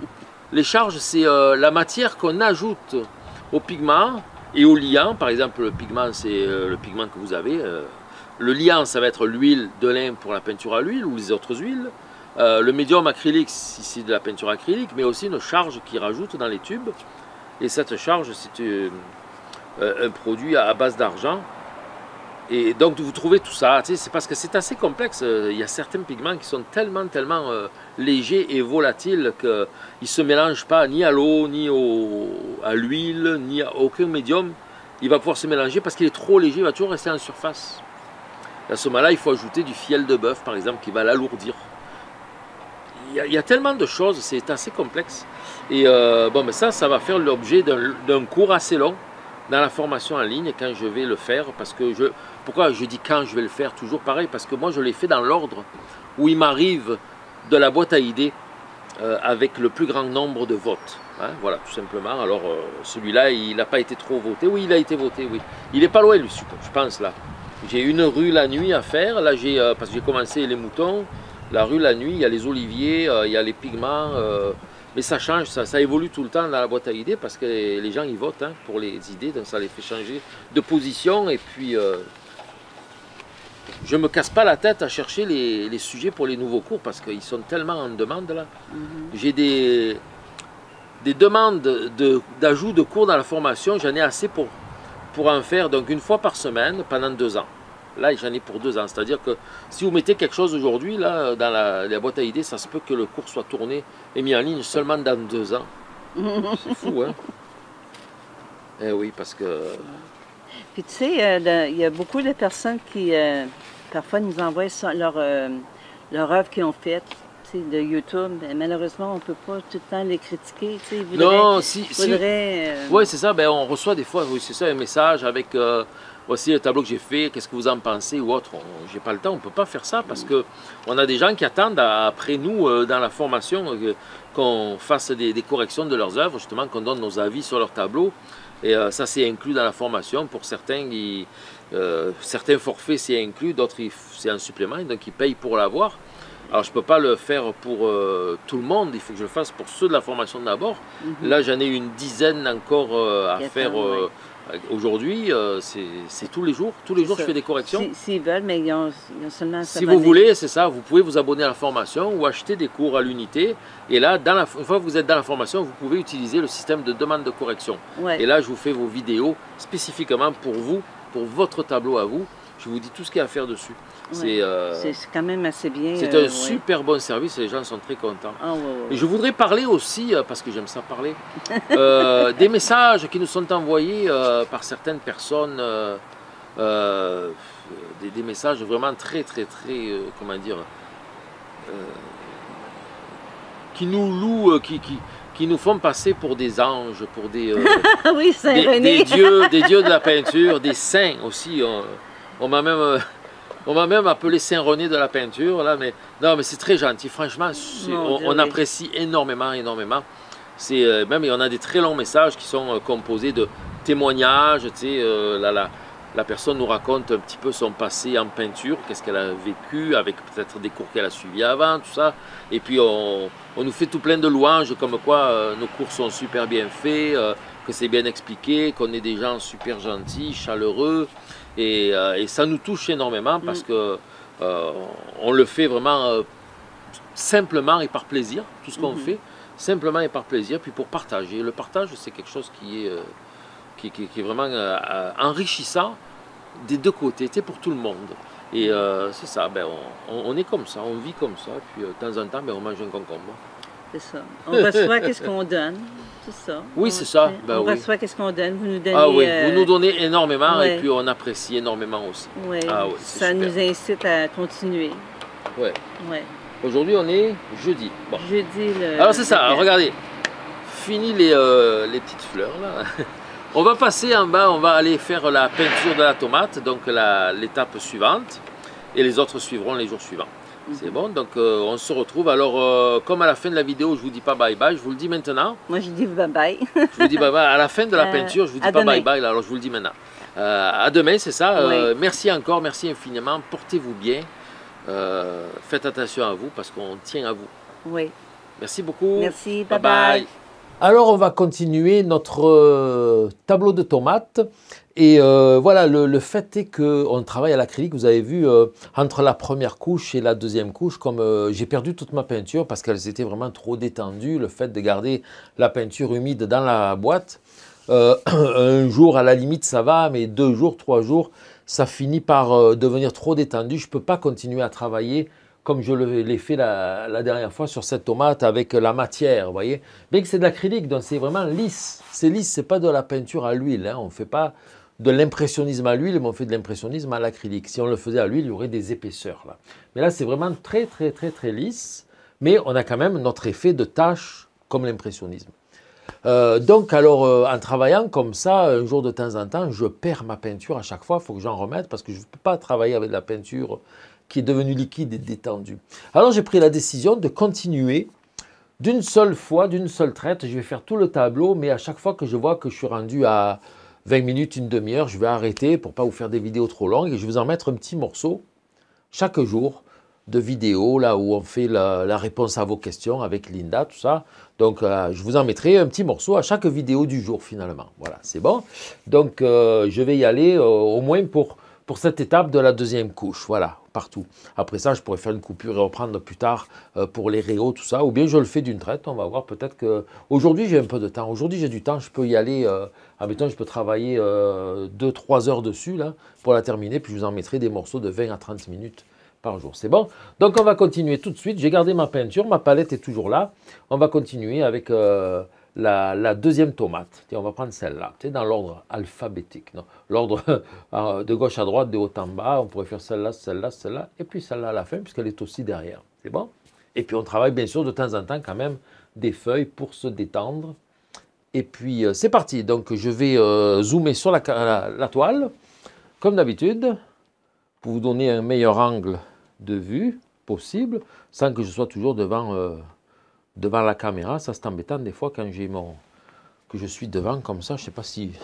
Les charges, c'est euh, la matière qu'on ajoute aux pigments. Et au liant, par exemple, le pigment, c'est le pigment que vous avez. Le liant, ça va être l'huile de lin pour la peinture à l'huile ou les autres huiles. Le médium acrylique, c'est de la peinture acrylique, mais aussi une charge qui rajoute dans les tubes. Et cette charge, c'est un produit à base d'argent. Et donc, vous trouvez tout ça. Tu sais, c'est parce que c'est assez complexe. Il y a certains pigments qui sont tellement, tellement euh, légers et volatiles qu'ils ne se mélangent pas ni à l'eau, ni au, à l'huile, ni à aucun médium. Il va pouvoir se mélanger parce qu'il est trop léger, il va toujours rester en surface. Et à ce moment-là, il faut ajouter du fiel de bœuf, par exemple, qui va l'alourdir. Il, il y a tellement de choses, c'est assez complexe. Et euh, bon, mais ça, ça va faire l'objet d'un cours assez long dans la formation en ligne, quand je vais le faire, parce que je... Pourquoi je dis quand je vais le faire? Toujours pareil, parce que moi je l'ai fait dans l'ordre où il m'arrive de la boîte à idées euh, avec le plus grand nombre de votes. Hein, voilà, tout simplement. Alors euh, celui-là, il n'a pas été trop voté. Oui, il a été voté, oui. Il n'est pas loin, lui, je pense, là. J'ai une rue la nuit à faire, là, j'ai euh, parce que j'ai commencé les moutons, la rue la nuit, il y a les oliviers, euh, il y a les pigments... Euh, Mais ça change, ça, ça évolue tout le temps dans la boîte à idées parce que les gens ils votent hein, pour les idées, donc ça les fait changer de position. Et puis, euh, je ne me casse pas la tête à chercher les, les sujets pour les nouveaux cours parce qu'ils sont tellement en demande là. Mm-hmm. J'ai des, des demandes d'ajout de, de, de cours dans la formation, j'en ai assez pour, pour en faire donc une fois par semaine pendant deux ans. Là, j'en ai pour deux ans, c'est-à-dire que si vous mettez quelque chose aujourd'hui là dans la, la boîte à idées, ça se peut que le cours soit tourné et mis en ligne seulement dans deux ans. C'est fou, hein? Eh oui, parce que... Puis tu sais, il euh, y a beaucoup de personnes qui, euh, parfois, nous envoient leur, euh, leur œuvre qu'ils ont faite, tu sais, de YouTube. Mais malheureusement, on ne peut pas tout le temps les critiquer, tu sais. Ils voudraient, non, si... Voudraient, si... Euh... Oui, c'est ça. Ben, on reçoit des fois, oui, c'est ça, un message avec... Euh, voici le tableau que j'ai fait, qu'est-ce que vous en pensez ou autre. J'ai pas le temps, on ne peut pas faire ça parce qu'on a des gens qui attendent à, après nous euh, dans la formation euh, qu'on fasse des, des corrections de leurs œuvres, justement qu'on donne nos avis sur leur tableau. Et euh, ça c'est inclus dans la formation. Pour certains, ils, euh, certains forfaits c'est inclus, d'autres c'est en supplément, donc ils payent pour l'avoir. Alors je ne peux pas le faire pour euh, tout le monde, il faut que je le fasse pour ceux de la formation d'abord. Mm-hmm. Là j'en ai une dizaine encore euh, à faire. Temps, euh, ouais. Aujourd'hui, euh, c'est tous les jours. Tous les jours, ça. Je fais des corrections. S'ils si, si veulent, mais ils ont, ils ont seulement à s'abonner. Si vous voulez, c'est ça. Vous pouvez vous abonner à la formation ou acheter des cours à l'unité. Et là, dans la, une fois que vous êtes dans la formation, vous pouvez utiliser le système de demande de correction. Ouais. Et là, je vous fais vos vidéos spécifiquement pour vous, pour votre tableau à vous. Je vous dis tout ce qu'il y a à faire dessus. Ouais. C'est euh, quand même assez bien. C'est euh, un ouais. super bon service et les gens sont très contents. Oh, ouais, ouais. Et je voudrais parler aussi, euh, parce que j'aime ça parler, euh, des messages qui nous sont envoyés euh, par certaines personnes, euh, euh, des, des messages vraiment très, très, très, euh, comment dire, euh, qui nous louent, euh, qui... qui qui nous font passer pour des anges, pour des, euh, oui, Saint des, René. des dieux, des dieux de la peinture, des saints aussi. On, on m'a même, on m'a même appelé Saint René de la peinture là, mais non, mais c'est très gentil. Franchement, on, on apprécie énormément, énormément. C'est euh, même, on a des très longs messages qui sont composés de témoignages. Tu sais, euh, la, la, la personne nous raconte un petit peu son passé en peinture, qu'est-ce qu'elle a vécu, avec peut-être des cours qu'elle a suivis avant, tout ça. Et puis on On nous fait tout plein de louanges, comme quoi euh, nos cours sont super bien faits, euh, que c'est bien expliqué, qu'on est des gens super gentils, chaleureux. Et, euh, et ça nous touche énormément parce que euh, on le fait vraiment euh, simplement et par plaisir, tout ce qu'on mm-hmm. fait, simplement et par plaisir, puis pour partager. Le partage, c'est quelque chose qui est, euh, qui, qui, qui est vraiment euh, enrichissant des deux côtés, c'est pour tout le monde. Et euh, c'est ça, ben on, on, on est comme ça, on vit comme ça, puis euh, de temps en temps, ben, on mange un concombre. C'est ça. On reçoit qu'est-ce qu'on donne, c'est ça. Oui, c'est ça. Ben, on oui. reçoit qu'est-ce qu'on donne, vous nous donnez... Ah oui, euh... vous nous donnez énormément, ouais. et puis on apprécie énormément aussi. Oui, ah, ouais, ça super. Nous incite à continuer. Oui. Ouais. Aujourd'hui, on est jeudi. Bon. Jeudi, le... Alors c'est ça, alors, regardez, fini les, euh, les petites fleurs, là. On va passer en bas, on va aller faire la peinture de la tomate, donc l'étape suivante, et les autres suivront les jours suivants. Mm-hmm. C'est bon, donc euh, on se retrouve. Alors, euh, comme à la fin de la vidéo, je ne vous dis pas bye-bye, je vous le dis maintenant. Moi, je dis bye-bye. Je vous dis bye-bye. À la fin de la euh, peinture, je ne vous dis pas bye-bye, alors je vous le dis maintenant. Euh, à demain, c'est ça. Oui. Euh, merci encore, merci infiniment. Portez-vous bien. Euh, faites attention à vous, parce qu'on tient à vous. Oui. Merci beaucoup. Merci, bye-bye. Alors on va continuer notre euh, tableau de tomates et euh, voilà, le, le fait est qu'on travaille à l'acrylique, vous avez vu, euh, entre la première couche et la deuxième couche, comme euh, j'ai perdu toute ma peinture parce qu'elles étaient vraiment trop détendues, le fait de garder la peinture humide dans la boîte, euh, un jour à la limite ça va, mais deux jours, trois jours, ça finit par euh, devenir trop détendu, je ne peux pas continuer à travailler comme je l'ai fait la, la dernière fois sur cette tomate avec la matière, vous voyez. Bien que c'est de l'acrylique, donc c'est vraiment lisse. C'est lisse, c'est pas de la peinture à l'huile. Hein. On ne fait pas de l'impressionnisme à l'huile, mais on fait de l'impressionnisme à l'acrylique. Si on le faisait à l'huile, il y aurait des épaisseurs. Là. Mais là, c'est vraiment très, très, très, très lisse. Mais on a quand même notre effet de tache comme l'impressionnisme. Euh, donc, alors, euh, en travaillant comme ça, un jour de temps en temps, je perds ma peinture à chaque fois. Il faut que j'en remette parce que je ne peux pas travailler avec de la peinture qui est devenu liquide et détendu. Alors j'ai pris la décision de continuer d'une seule fois, d'une seule traite. Je vais faire tout le tableau, mais à chaque fois que je vois que je suis rendu à vingt minutes, une demi-heure, je vais arrêter pour ne pas vous faire des vidéos trop longues et je vais vous en mettre un petit morceau chaque jour de vidéo, là où on fait la, la réponse à vos questions avec Linda, tout ça. Donc euh, je vous en mettrai un petit morceau à chaque vidéo du jour finalement. Voilà, c'est bon. Donc euh, je vais y aller euh, au moins pour, pour cette étape de la deuxième couche. Voilà. partout. Après ça, je pourrais faire une coupure et reprendre plus tard euh, pour les réos, tout ça. Ou bien je le fais d'une traite, on va voir peut-être que... Aujourd'hui, j'ai un peu de temps. Aujourd'hui, j'ai du temps, je peux y aller... Euh, admettons, je peux travailler euh, deux trois heures dessus, là, pour la terminer. Puis je vous en mettrai des morceaux de vingt à trente minutes par jour. C'est bon? Donc, on va continuer tout de suite. J'ai gardé ma peinture, ma palette est toujours là. On va continuer avec... Euh, La, la deuxième tomate. Tiens, on va prendre celle-là, dans l'ordre alphabétique. L'ordre euh, de gauche à droite, de haut en bas. On pourrait faire celle-là, celle-là, celle-là, et puis celle-là à la fin, puisqu'elle est aussi derrière. C'est bon? Et puis, on travaille bien sûr de temps en temps quand même des feuilles pour se détendre. Et puis, euh, c'est parti. Donc, je vais euh, zoomer sur la, la, la toile, comme d'habitude, pour vous donner un meilleur angle de vue possible, sans que je sois toujours devant... Euh, devant la caméra. Ça c'est embêtant des fois quand j'ai mon... que je suis devant comme ça, je ne sais pas si... Tu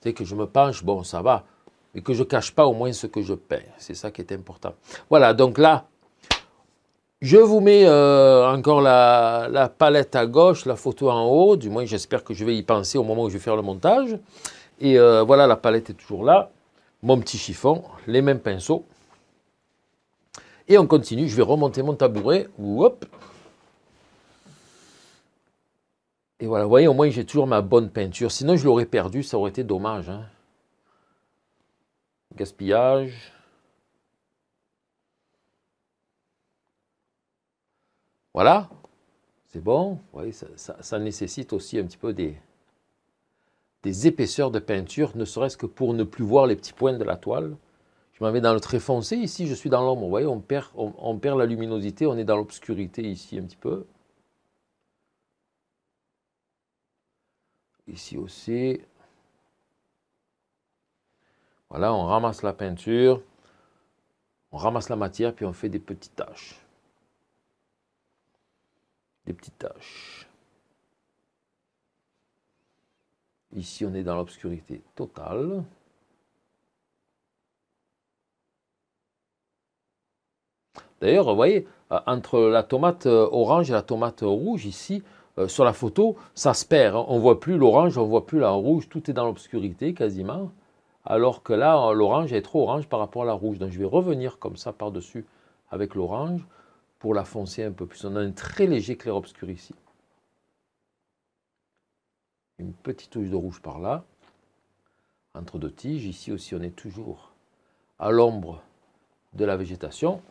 sais, que je me penche, bon, ça va, et que je ne cache pas au moins ce que je peins. C'est ça qui est important. Voilà, donc là, je vous mets euh, encore la, la palette à gauche, la photo en haut, du moins j'espère que je vais y penser au moment où je vais faire le montage. Et euh, voilà, la palette est toujours là, mon petit chiffon, les mêmes pinceaux. Et on continue, je vais remonter mon tabouret, hop. Et voilà, vous voyez, au moins j'ai toujours ma bonne peinture. Sinon, je l'aurais perdue, ça aurait été dommage. Hein. Gaspillage. Voilà, c'est bon. Vous voyez, ça, ça, ça nécessite aussi un petit peu des, des épaisseurs de peinture, ne serait-ce que pour ne plus voir les petits points de la toile. Je m'en vais dans le très foncé. Ici, je suis dans l'ombre. Vous voyez, on perd, on, on perd la luminosité, on est dans l'obscurité ici un petit peu. Ici aussi, voilà, on ramasse la peinture, on ramasse la matière, puis on fait des petites taches. Des petites taches. Ici, on est dans l'obscurité totale. D'ailleurs, vous voyez, entre la tomate orange et la tomate rouge, ici, Euh, sur la photo, ça se perd. Hein. On ne voit plus l'orange, on ne voit plus la rouge. Tout est dans l'obscurité quasiment. Alors que là, l'orange est trop orange par rapport à la rouge. Donc, je vais revenir comme ça par-dessus avec l'orange pour la foncer un peu plus. On a un très léger clair-obscur ici. Une petite touche de rouge par là. Entre deux tiges. Ici aussi, on est toujours à l'ombre de la végétation.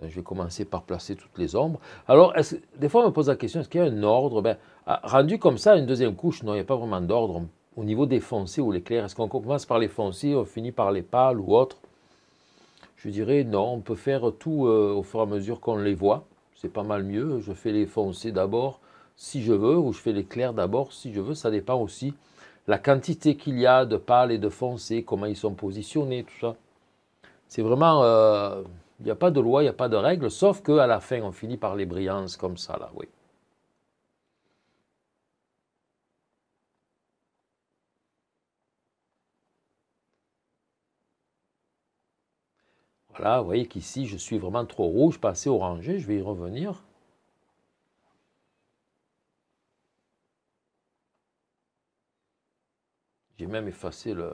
Je vais commencer par placer toutes les ombres. Alors, est-ce, des fois, on me pose la question, est-ce qu'il y a un ordre? Ben, rendu comme ça, une deuxième couche, non, il n'y a pas vraiment d'ordre. Au niveau des foncés ou les clairs, est-ce qu'on commence par les foncés, on finit par les pâles ou autres? Je dirais non, on peut faire tout euh, au fur et à mesure qu'on les voit. C'est pas mal mieux. Je fais les foncés d'abord, si je veux, ou je fais les clairs d'abord, si je veux. Ça dépend aussi la quantité qu'il y a de pâles et de foncés, comment ils sont positionnés, tout ça. C'est vraiment... Euh, il n'y a pas de loi, il n'y a pas de règle, sauf qu'à la fin, on finit par les brillances comme ça, là, oui. Voilà, vous voyez qu'ici, je suis vraiment trop rouge, pas assez orangé, je vais y revenir. J'ai même effacé le,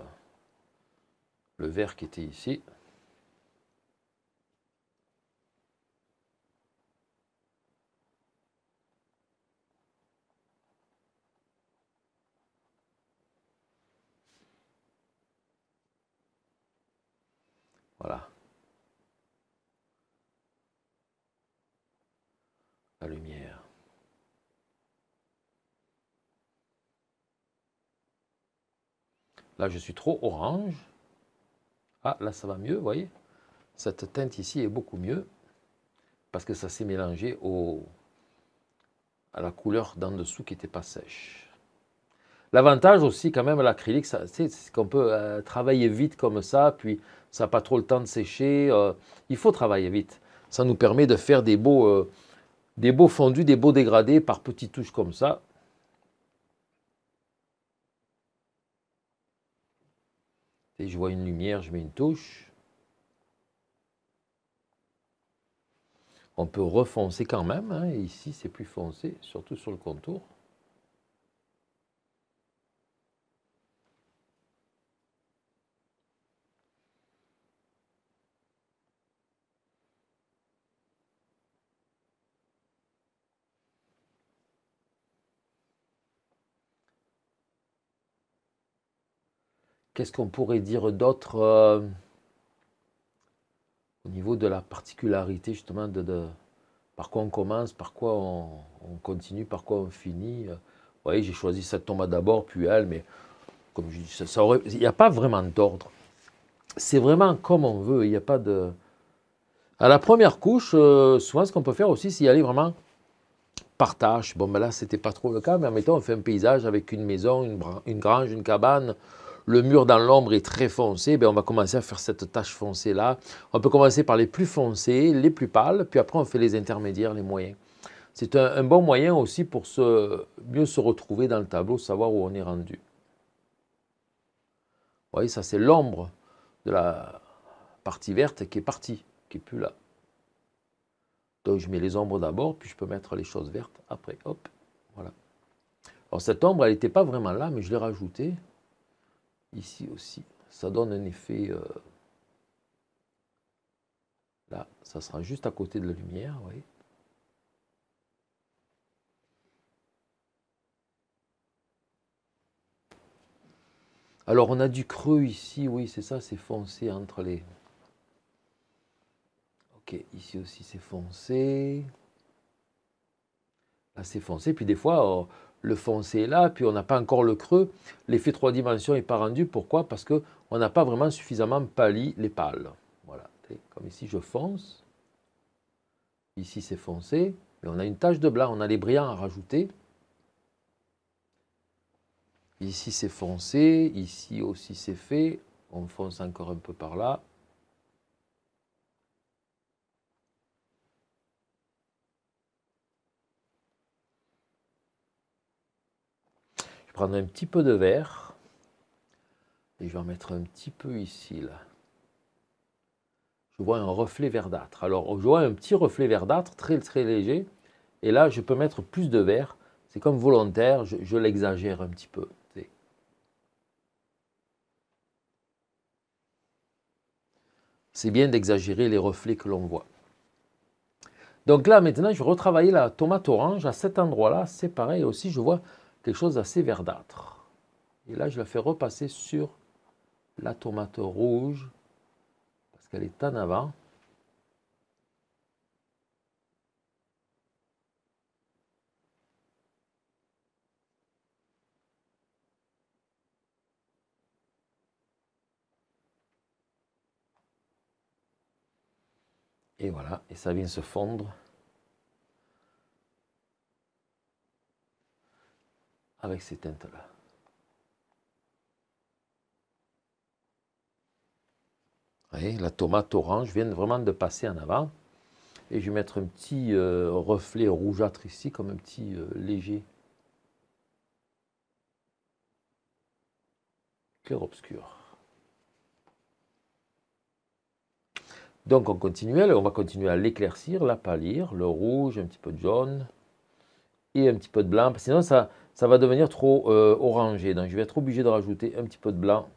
le vert qui était ici. Voilà. La lumière. Là, je suis trop orange. Ah, là, ça va mieux, vous voyez? Cette teinte ici est beaucoup mieux parce que ça s'est mélangé au, à la couleur d'en dessous qui n'était pas sèche. L'avantage aussi, quand même, à l'acrylique, c'est qu'on peut euh, travailler vite comme ça, puis ça n'a pas trop le temps de sécher. Euh, il faut travailler vite. Ça nous permet de faire des beaux, euh, des beaux fondus, des beaux dégradés par petites touches comme ça. Et je vois une lumière, je mets une touche. On peut refoncer quand même. Hein. Et ici, c'est plus foncé, surtout sur le contour. Qu'est-ce qu'on pourrait dire d'autre euh, au niveau de la particularité, justement, de, de par quoi on commence, par quoi on, on continue, par quoi on finit. Vous voyez, j'ai choisi cette tomate d'abord, puis elle, mais comme je dis, ça, ça aurait, il n'y a pas vraiment d'ordre. C'est vraiment comme on veut, il n'y a pas de... À la première couche, euh, souvent, ce qu'on peut faire aussi, c'est y aller vraiment par tâche. Bon, ben là, ce n'était pas trop le cas, mais admettons, on fait un paysage avec une maison, une, une grange, une cabane. Le mur dans l'ombre est très foncé, ben on va commencer à faire cette tache foncée-là. On peut commencer par les plus foncés, les plus pâles, puis après on fait les intermédiaires, les moyens. C'est un, un bon moyen aussi pour se, mieux se retrouver dans le tableau, savoir où on est rendu. Vous voyez, ça c'est l'ombre de la partie verte qui est partie, qui n'est plus là. Donc je mets les ombres d'abord, puis je peux mettre les choses vertes après. Hop, voilà. Alors cette ombre, elle n'était pas vraiment là, mais je l'ai rajoutée. Ici aussi, ça donne un effet, euh, là, ça sera juste à côté de la lumière, vous voyez. Alors, on a du creux ici, oui, c'est ça, c'est foncé entre les... Ok, ici aussi, c'est foncé. Là, c'est foncé, puis des fois... Oh, le foncé est là, puis on n'a pas encore le creux. L'effet trois dimensions n'est pas rendu. Pourquoi? Parce qu'on n'a pas vraiment suffisamment pâli les pâles. Voilà. Comme ici, je fonce. Ici, c'est foncé. Mais on a une tache de blanc. On a les brillants à rajouter. Ici, c'est foncé. Ici aussi, c'est fait. On fonce encore un peu par là. Prendre un petit peu de vert et je vais en mettre un petit peu ici là. Je vois un reflet verdâtre. Alors je vois un petit reflet verdâtre très très léger et là je peux mettre plus de vert. C'est comme volontaire, je, je l'exagère un petit peu. C'est bien d'exagérer les reflets que l'on voit. Donc là maintenant je vais retravailler la tomate orange à cet endroit là. C'est pareil aussi, je vois quelque chose d'assez verdâtre. Et là, je la fais repasser sur la tomate rouge, parce qu'elle est en avant. Et voilà, et ça vient se fondre avec ces teintes-là. Vous voyez, la tomate orange vient vraiment de passer en avant. Et je vais mettre un petit euh, reflet rougeâtre ici, comme un petit euh, léger clair-obscur. Donc on continue, on va continuer à l'éclaircir, la pâlir, le rouge, un petit peu de jaune et un petit peu de blanc. Sinon ça... ça va devenir trop euh, orangé, donc je vais être obligé de rajouter un petit peu de blanc.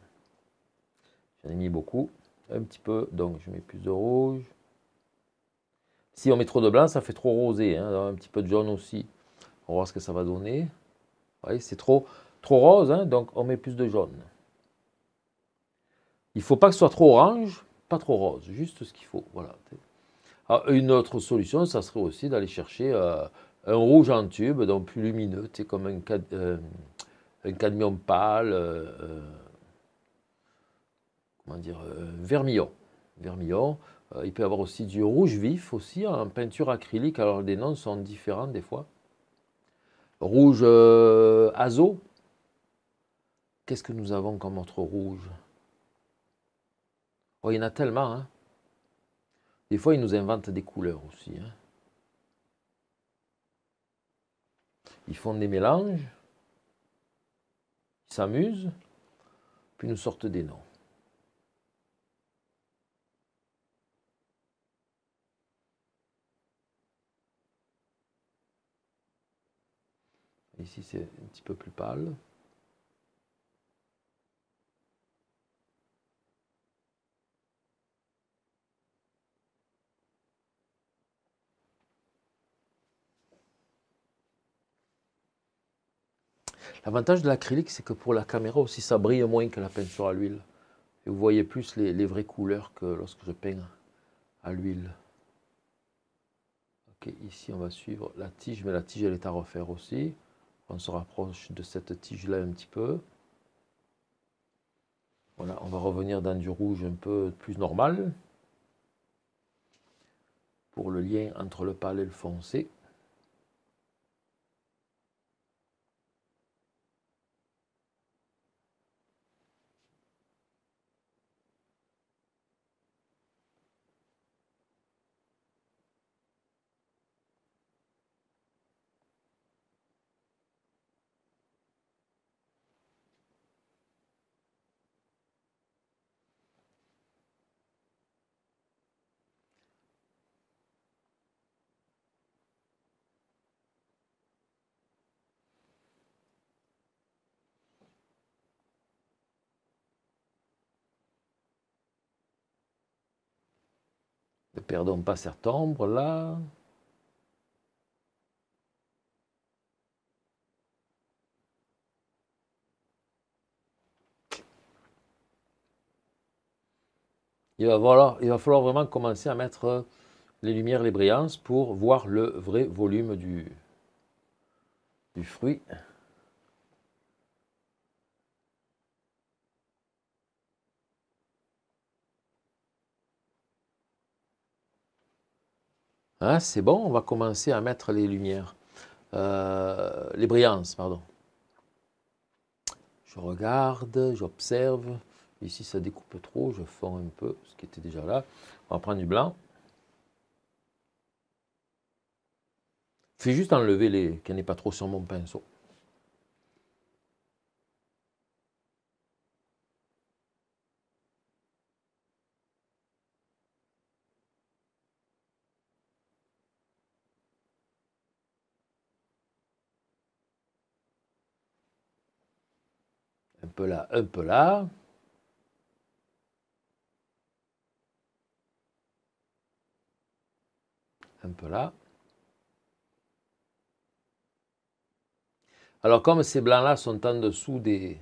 J'en ai mis beaucoup, un petit peu, donc je mets plus de rouge. Si on met trop de blanc, ça fait trop rosé, hein, un petit peu de jaune aussi. On va voir ce que ça va donner. Vous voyez, c'est trop, trop rose, hein, donc on met plus de jaune. Il ne faut pas que ce soit trop orange, pas trop rose, juste ce qu'il faut. Voilà. Alors, une autre solution, ça serait aussi d'aller chercher... Euh, un rouge en tube, donc plus lumineux, c'est comme un, cad euh, un cadmium pâle, euh, euh, comment dire, euh, vermillon. vermillon. Euh, il peut y avoir aussi du rouge vif aussi en peinture acrylique, alors les noms sont différents des fois. Rouge euh, azo. Qu'est-ce que nous avons comme autre rouge? Oh, il y en a tellement. Hein. Des fois, ils nous inventent des couleurs aussi. Hein. Ils font des mélanges, ils s'amusent, puis nous sortent des noms. Ici, c'est un petit peu plus pâle. L'avantage de l'acrylique, c'est que pour la caméra aussi, ça brille moins que la peinture à l'huile. Et vous voyez plus les, les vraies couleurs que lorsque je peins à l'huile. Ok, ici on va suivre la tige, mais la tige elle est à refaire aussi. On se rapproche de cette tige-là un petit peu. Voilà, on va revenir dans du rouge un peu plus normal. Pour le lien entre le pâle et le foncé. Ne perdons pas cet ombre là. Il va, falloir, il va falloir vraiment commencer à mettre les lumières, les brillances pour voir le vrai volume du, du fruit. Hein, c'est bon, on va commencer à mettre les lumières, euh, les brillances, pardon. Je regarde, j'observe. Ici, ça découpe trop, je fonds un peu ce qui était déjà là. On va prendre du blanc. Je fais juste enlever les, qu'elle n'est pas trop sur mon pinceau. Un peu là, un peu là. Un peu là. Alors comme ces blancs-là sont en dessous des,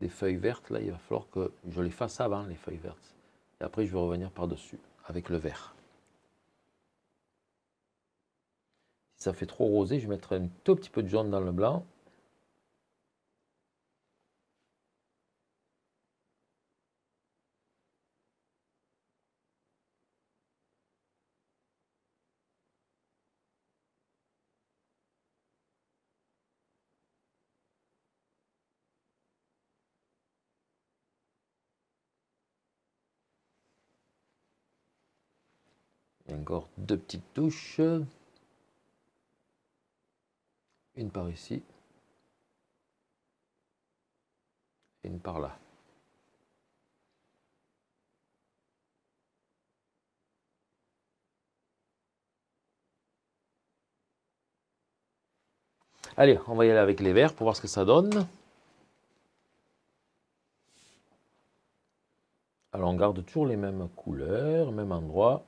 des feuilles vertes, là, il va falloir que je les fasse avant, les feuilles vertes. Et après, je vais revenir par-dessus avec le vert. Si ça fait trop rosé, je mettrai un tout petit peu de jaune dans le blanc. Encore deux petites touches, une par ici, et une par là. Allez, on va y aller avec les verts pour voir ce que ça donne. Alors on garde toujours les mêmes couleurs, même endroit.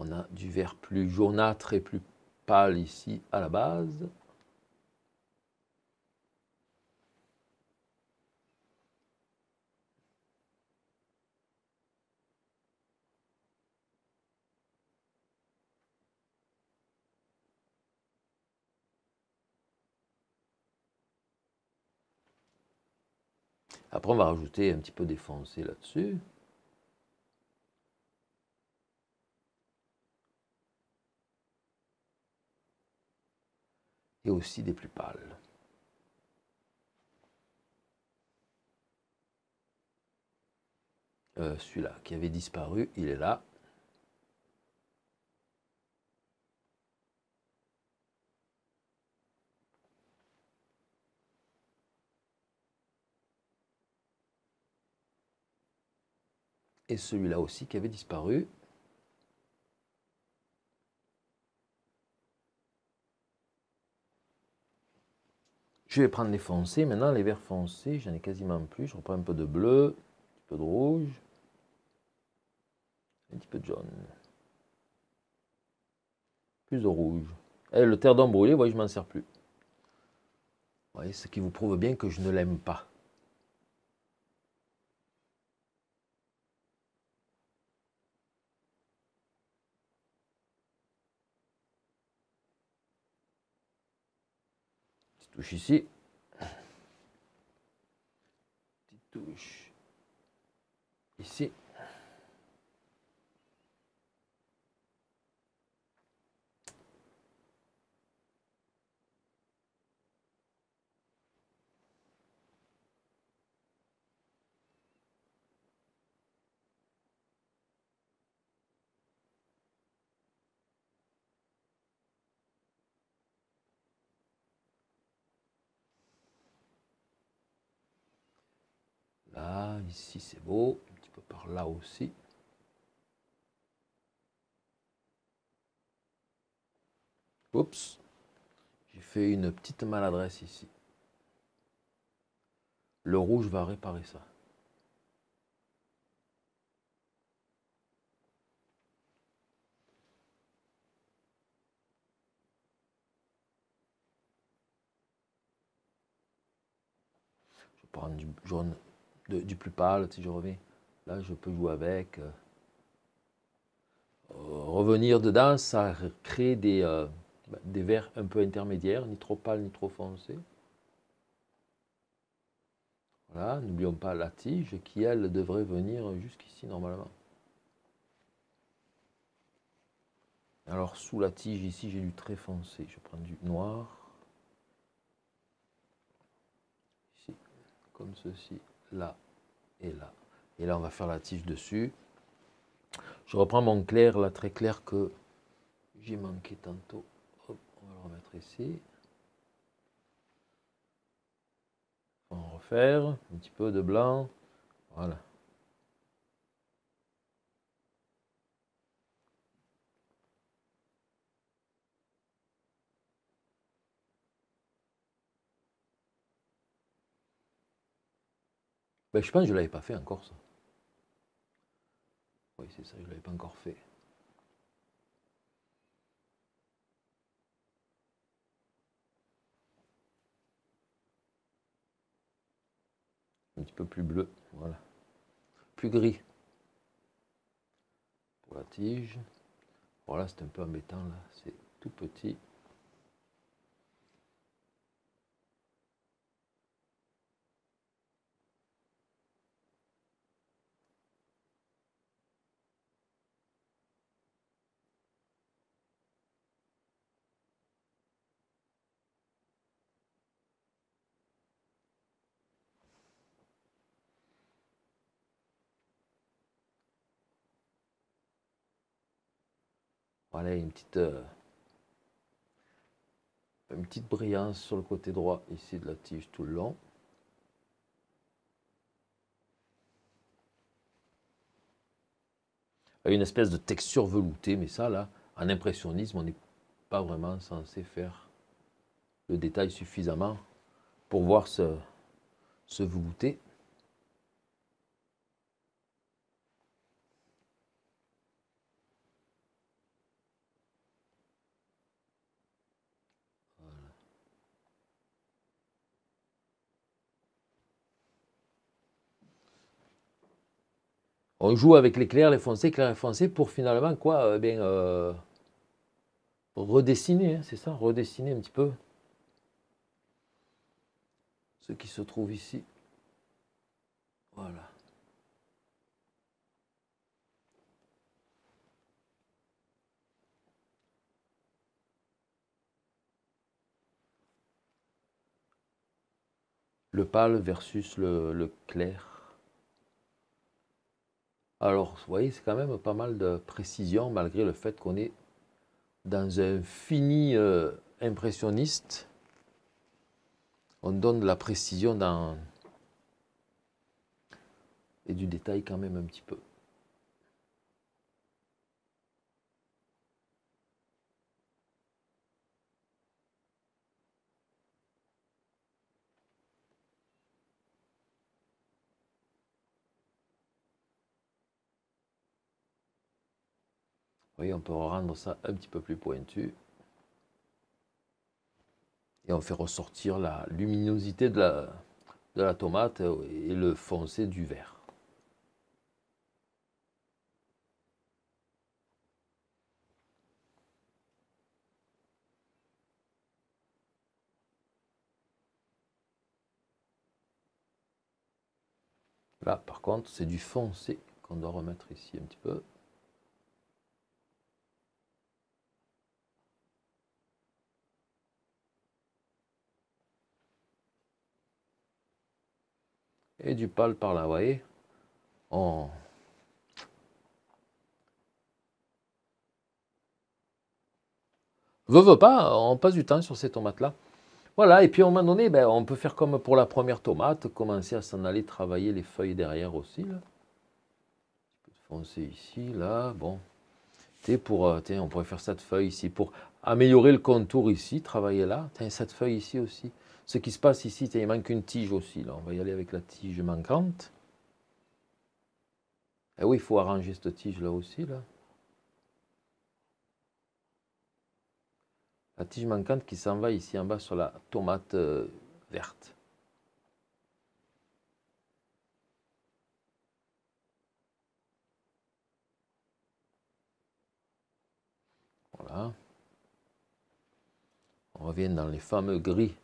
On a du vert plus jaunâtre et plus pâle ici à la base. Après, on va rajouter un petit peu des foncés là-dessus. Et aussi des plus pâles. Euh, Celui-là qui avait disparu, il est là. Et celui-là aussi qui avait disparu. Je vais prendre les foncés. Maintenant, les verts foncés, j'en ai quasiment plus. Je reprends un peu de bleu. peu de rouge, un petit peu de jaune, plus de rouge. Et le terre d'homme brûlé, vous voyez, je ne m'en sers plus. Vous voyez, ce qui vous prouve bien que je ne l'aime pas. Petite touche ici. Petite touche ici. Ici c'est beau, un petit peu par là aussi. Oups, j'ai fait une petite maladresse ici. Le rouge va réparer ça. Je vais prendre du jaune. De, du plus pâle, si je reviens, là je peux jouer avec. Euh, revenir dedans, ça crée des, euh, des verts un peu intermédiaires, ni trop pâle, ni trop foncé. Voilà, n'oublions pas la tige qui, elle, devrait venir jusqu'ici normalement. Alors sous la tige, ici, j'ai du très foncé. Je prends du noir. Ici, comme ceci. Là et là. Et là, on va faire la tige dessus. Je reprends mon clair, là, très clair que j'ai manqué tantôt. Hop, on va le remettre ici. On va en refaire un petit peu de blanc. Voilà. Ben, je pense que je ne l'avais pas fait encore, ça. Oui, c'est ça, je ne l'avais pas encore fait. Un petit peu plus bleu, voilà. Plus gris. Pour la tige. Voilà, c'est un peu embêtant, là. C'est tout petit. Voilà, une petite, euh, une petite brillance sur le côté droit ici de la tige tout le long. Une espèce de texture veloutée, mais ça là, en impressionnisme, on n'est pas vraiment censé faire le détail suffisamment pour voir ce, ce velouté. On joue avec les clairs, les foncés, clairs et foncés pour finalement quoi, eh bien, euh, redessiner, hein, c'est ça, redessiner un petit peu ce qui se trouve ici. Voilà. Le pâle versus le, le clair. Alors, vous voyez, c'est quand même pas mal de précision, malgré le fait qu'on est dans un fini euh, impressionniste. On donne de la précision dans... et du détail quand même un petit peu. voyez, on peut rendre ça un petit peu plus pointu. Et on fait ressortir la luminosité de la, de la tomate et le foncé du vert. Là, par contre, c'est du foncé qu'on doit remettre ici un petit peu. Et du pâle par là, vous voyez, on... Veux, veux pas, on passe du temps sur ces tomates-là. Voilà, et puis à un moment donné, ben, on peut faire comme pour la première tomate, commencer à s'en aller travailler les feuilles derrière aussi. Là. Un peu de foncé ici, là, bon. Pour, tiens, on pourrait faire cette feuille ici pour améliorer le contour ici, travailler là. Tiens, cette feuille ici aussi. Ce qui se passe ici, tiens, il manque une tige aussi. Là. On va y aller avec la tige manquante. Et oui, il faut arranger cette tige là aussi. Là. La tige manquante qui s'en va ici en bas sur la tomate verte. Voilà. On revient dans les fameux gris.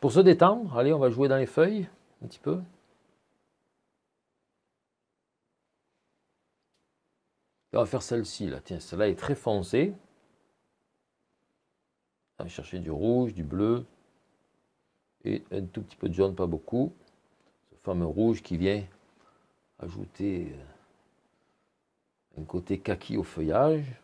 Pour se détendre, allez, on va jouer dans les feuilles un petit peu. Et on va faire celle-ci, là. Tiens, celle-là est très foncée. On va chercher du rouge, du bleu et un tout petit peu de jaune, pas beaucoup. Ce fameux rouge qui vient ajouter un côté kaki au feuillage.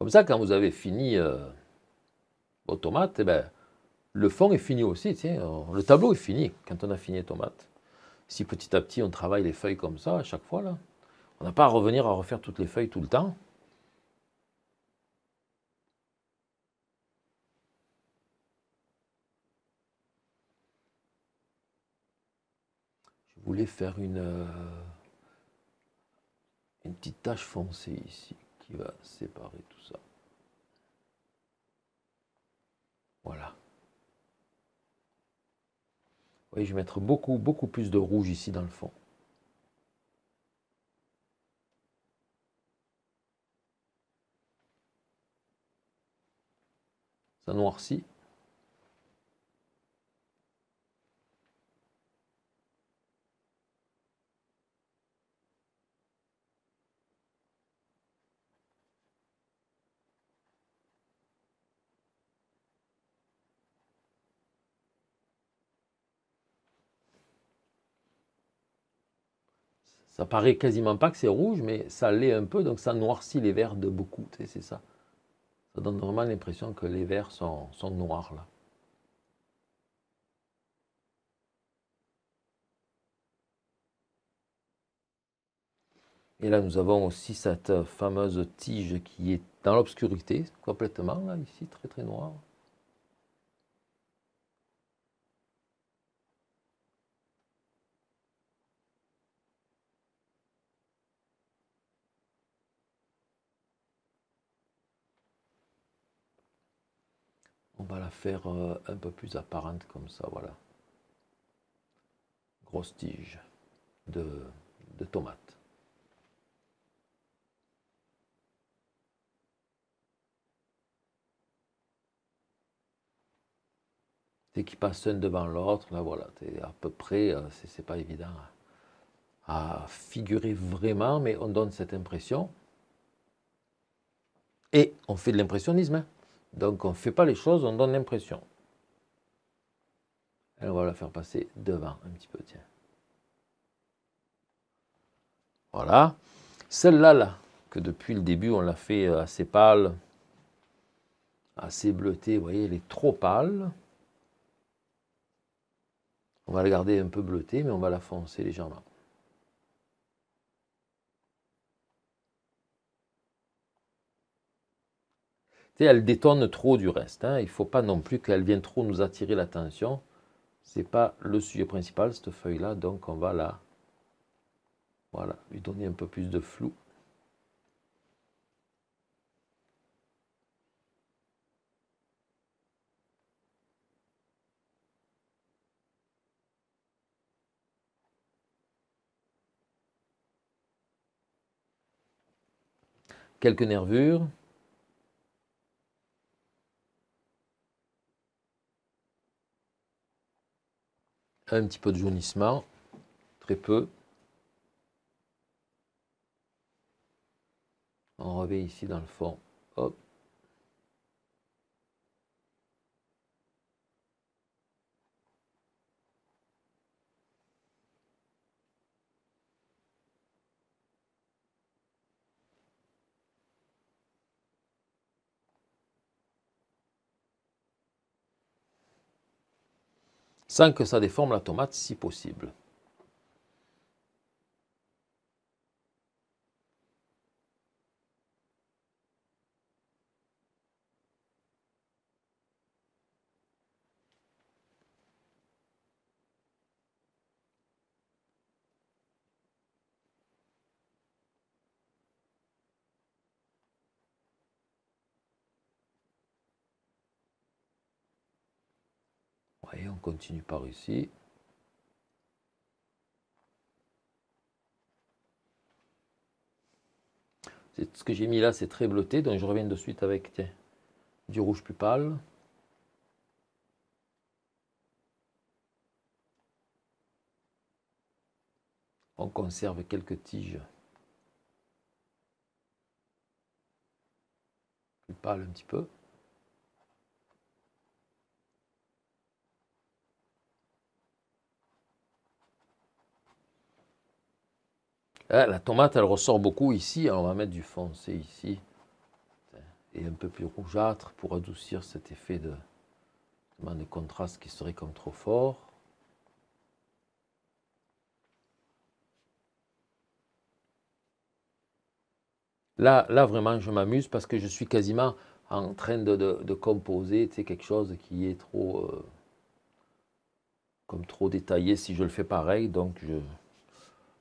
Comme ça, quand vous avez fini euh, vos tomates, eh ben, le fond est fini aussi. Tiens, on, le tableau est fini quand on a fini les tomates. Si petit à petit on travaille les feuilles comme ça à chaque fois, là, on n'a pas à revenir à refaire toutes les feuilles tout le temps. Je voulais faire une, euh, une petite tache foncée ici. Qui va séparer tout ça. Voilà. Vous voyez, je vais mettre beaucoup, beaucoup plus de rouge ici dans le fond. Ça noircit. Ça paraît quasiment pas que c'est rouge, mais ça l'est un peu, donc ça noircit les verts de beaucoup, c'est ça. Ça donne vraiment l'impression que les verts sont, sont noirs, là. Et là, nous avons aussi cette fameuse tige qui est dans l'obscurité, complètement, là, ici, très très noire. On va la faire un peu plus apparente comme ça, voilà. Grosse tige de, de tomate. Dès qu'ils passent un devant l'autre, là voilà, c'est à peu près, c'est pas évident à figurer vraiment, mais on donne cette impression. Et on fait de l'impressionnisme, hein. Donc on ne fait pas les choses, on donne l'impression. Alors on va la faire passer devant un petit peu, tiens. Voilà. Celle-là, là, que depuis le début, on l'a fait assez pâle, assez bleutée, vous voyez, elle est trop pâle. On va la garder un peu bleutée, mais on va la foncer légèrement. Tu sais, elle détonne trop du reste, hein. Il ne faut pas non plus qu'elle vienne trop nous attirer l'attention. Ce n'est pas le sujet principal, cette feuille-là, donc on va la... Voilà, lui donner un peu plus de flou. Quelques nervures. Un petit peu de jaunissement, très peu. On revient ici dans le fond. Hop. Sans que ça déforme la tomate si possible. Et on continue par ici. Ce que j'ai mis là, c'est très bleuté, donc je reviens de suite avec tiens, du rouge plus pâle. On conserve quelques tiges plus pâles un petit peu. La tomate, elle ressort beaucoup ici. Alors on va mettre du foncé ici et un peu plus rougeâtre pour adoucir cet effet de, de contraste qui serait comme trop fort. Là, là vraiment, je m'amuse parce que je suis quasiment en train de, de, de composer, tu sais, quelque chose qui est trop, euh, comme trop détaillé si je le fais pareil. Donc, je...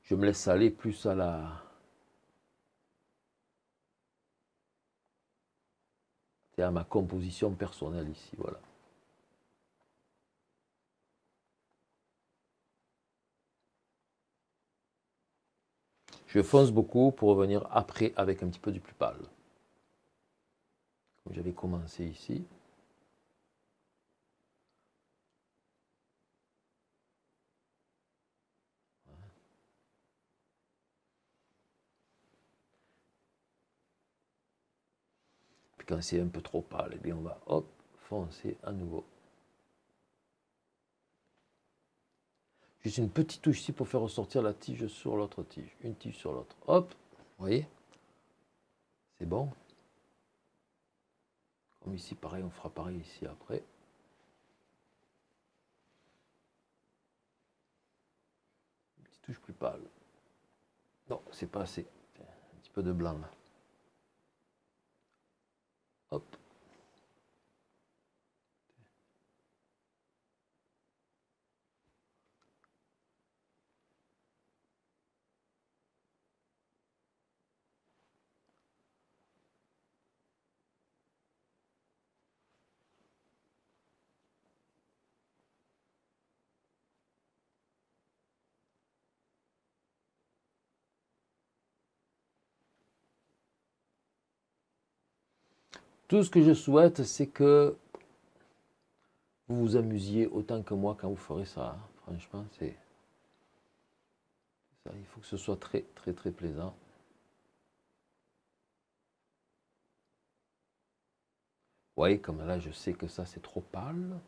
Je me laisse aller plus à la, et à ma composition personnelle ici, voilà. Je fonce beaucoup pour revenir après avec un petit peu du plus pâle. Comme j'avais commencé ici. Quand c'est un peu trop pâle, eh bien on va hop, foncer à nouveau. Juste une petite touche ici pour faire ressortir la tige sur l'autre tige. Une tige sur l'autre. Hop, vous voyez, c'est bon. Comme ici, pareil, on fera pareil ici après. Une petite touche plus pâle. Non, c'est pas assez. Un petit peu de blanc là. Hop. Tout ce que je souhaite, c'est que vous vous amusiez autant que moi quand vous ferez ça. Hein. Franchement, c'est ça. Il faut que ce soit très, très, très plaisant. Vous voyez, comme là, je sais que ça, c'est trop pâle.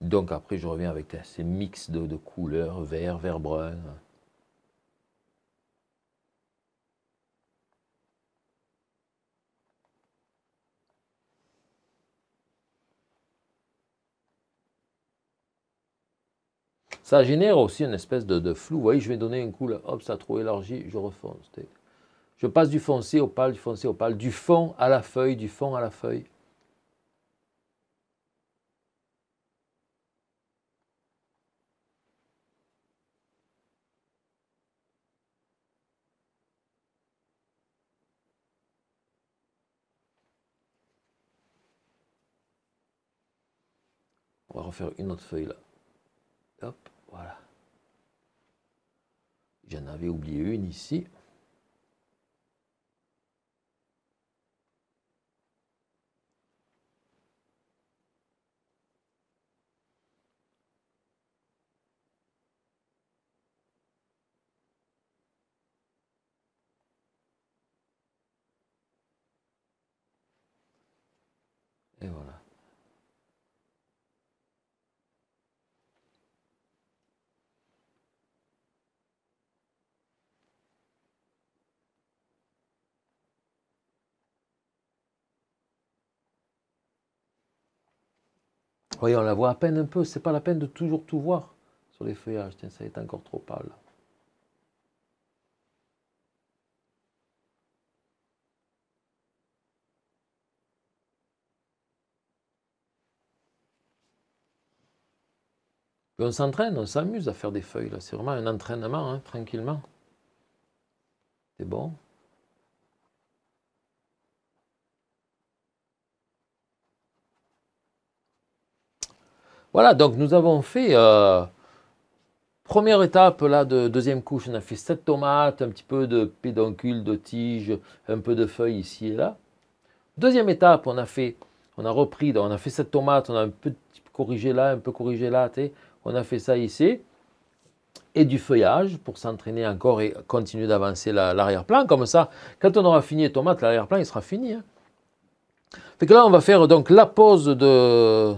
Donc après, je reviens avec ces mix de, de couleurs, vert, vert brun. Ça génère aussi une espèce de, de flou. Vous voyez, je vais donner un coup, là, hop, ça a trop élargi, je refonce. Je passe du foncé au pâle, du foncé au pâle, du fond à la feuille, du fond à la feuille. On va refaire une autre feuille là. Hop, voilà. J'en avais oublié une ici. Et voilà. Vous voyez, on la voit à peine un peu. C'est pas la peine de toujours tout voir sur les feuillages. Tiens, ça est encore trop pâle. Et on s'entraîne, on s'amuse à faire des feuilles. C'est vraiment un entraînement, hein, tranquillement. C'est bon. Voilà, donc nous avons fait euh, première étape là de deuxième couche. On a fait sept tomates, un petit peu de pédoncule, de tige, un peu de feuilles ici et là. Deuxième étape, on a fait, on a repris, on a fait sept tomates, on a un peu corrigé là, un peu corrigé là, t'sais. On a fait ça ici et du feuillage pour s'entraîner encore et continuer d'avancer l'arrière-plan. Comme ça, quand on aura fini les tomates, l'arrière-plan il sera fini. Hein. Fait que là, on va faire donc la pause de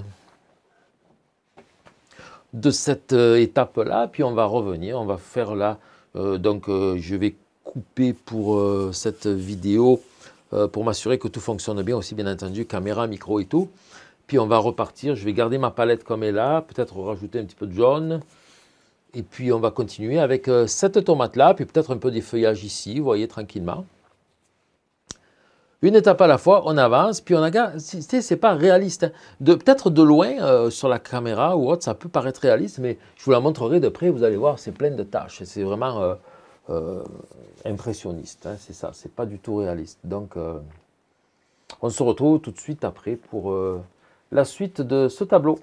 de cette euh, étape-là, puis on va revenir, on va faire là, euh, donc euh, je vais couper pour euh, cette vidéo, euh, pour m'assurer que tout fonctionne bien aussi, bien entendu, caméra, micro et tout, puis on va repartir, je vais garder ma palette comme elle est là, peut-être rajouter un petit peu de jaune, et puis on va continuer avec euh, cette tomate-là, puis peut-être un peu des feuillages ici, vous voyez, tranquillement. Une étape à la fois, on avance, puis on regarde, c'est pas réaliste. Peut-être de loin, euh, sur la caméra ou autre, ça peut paraître réaliste, mais je vous la montrerai de près, vous allez voir, c'est plein de tâches. C'est vraiment euh, euh, impressionniste, hein, c'est ça, c'est pas du tout réaliste. Donc, euh, on se retrouve tout de suite après pour euh, la suite de ce tableau.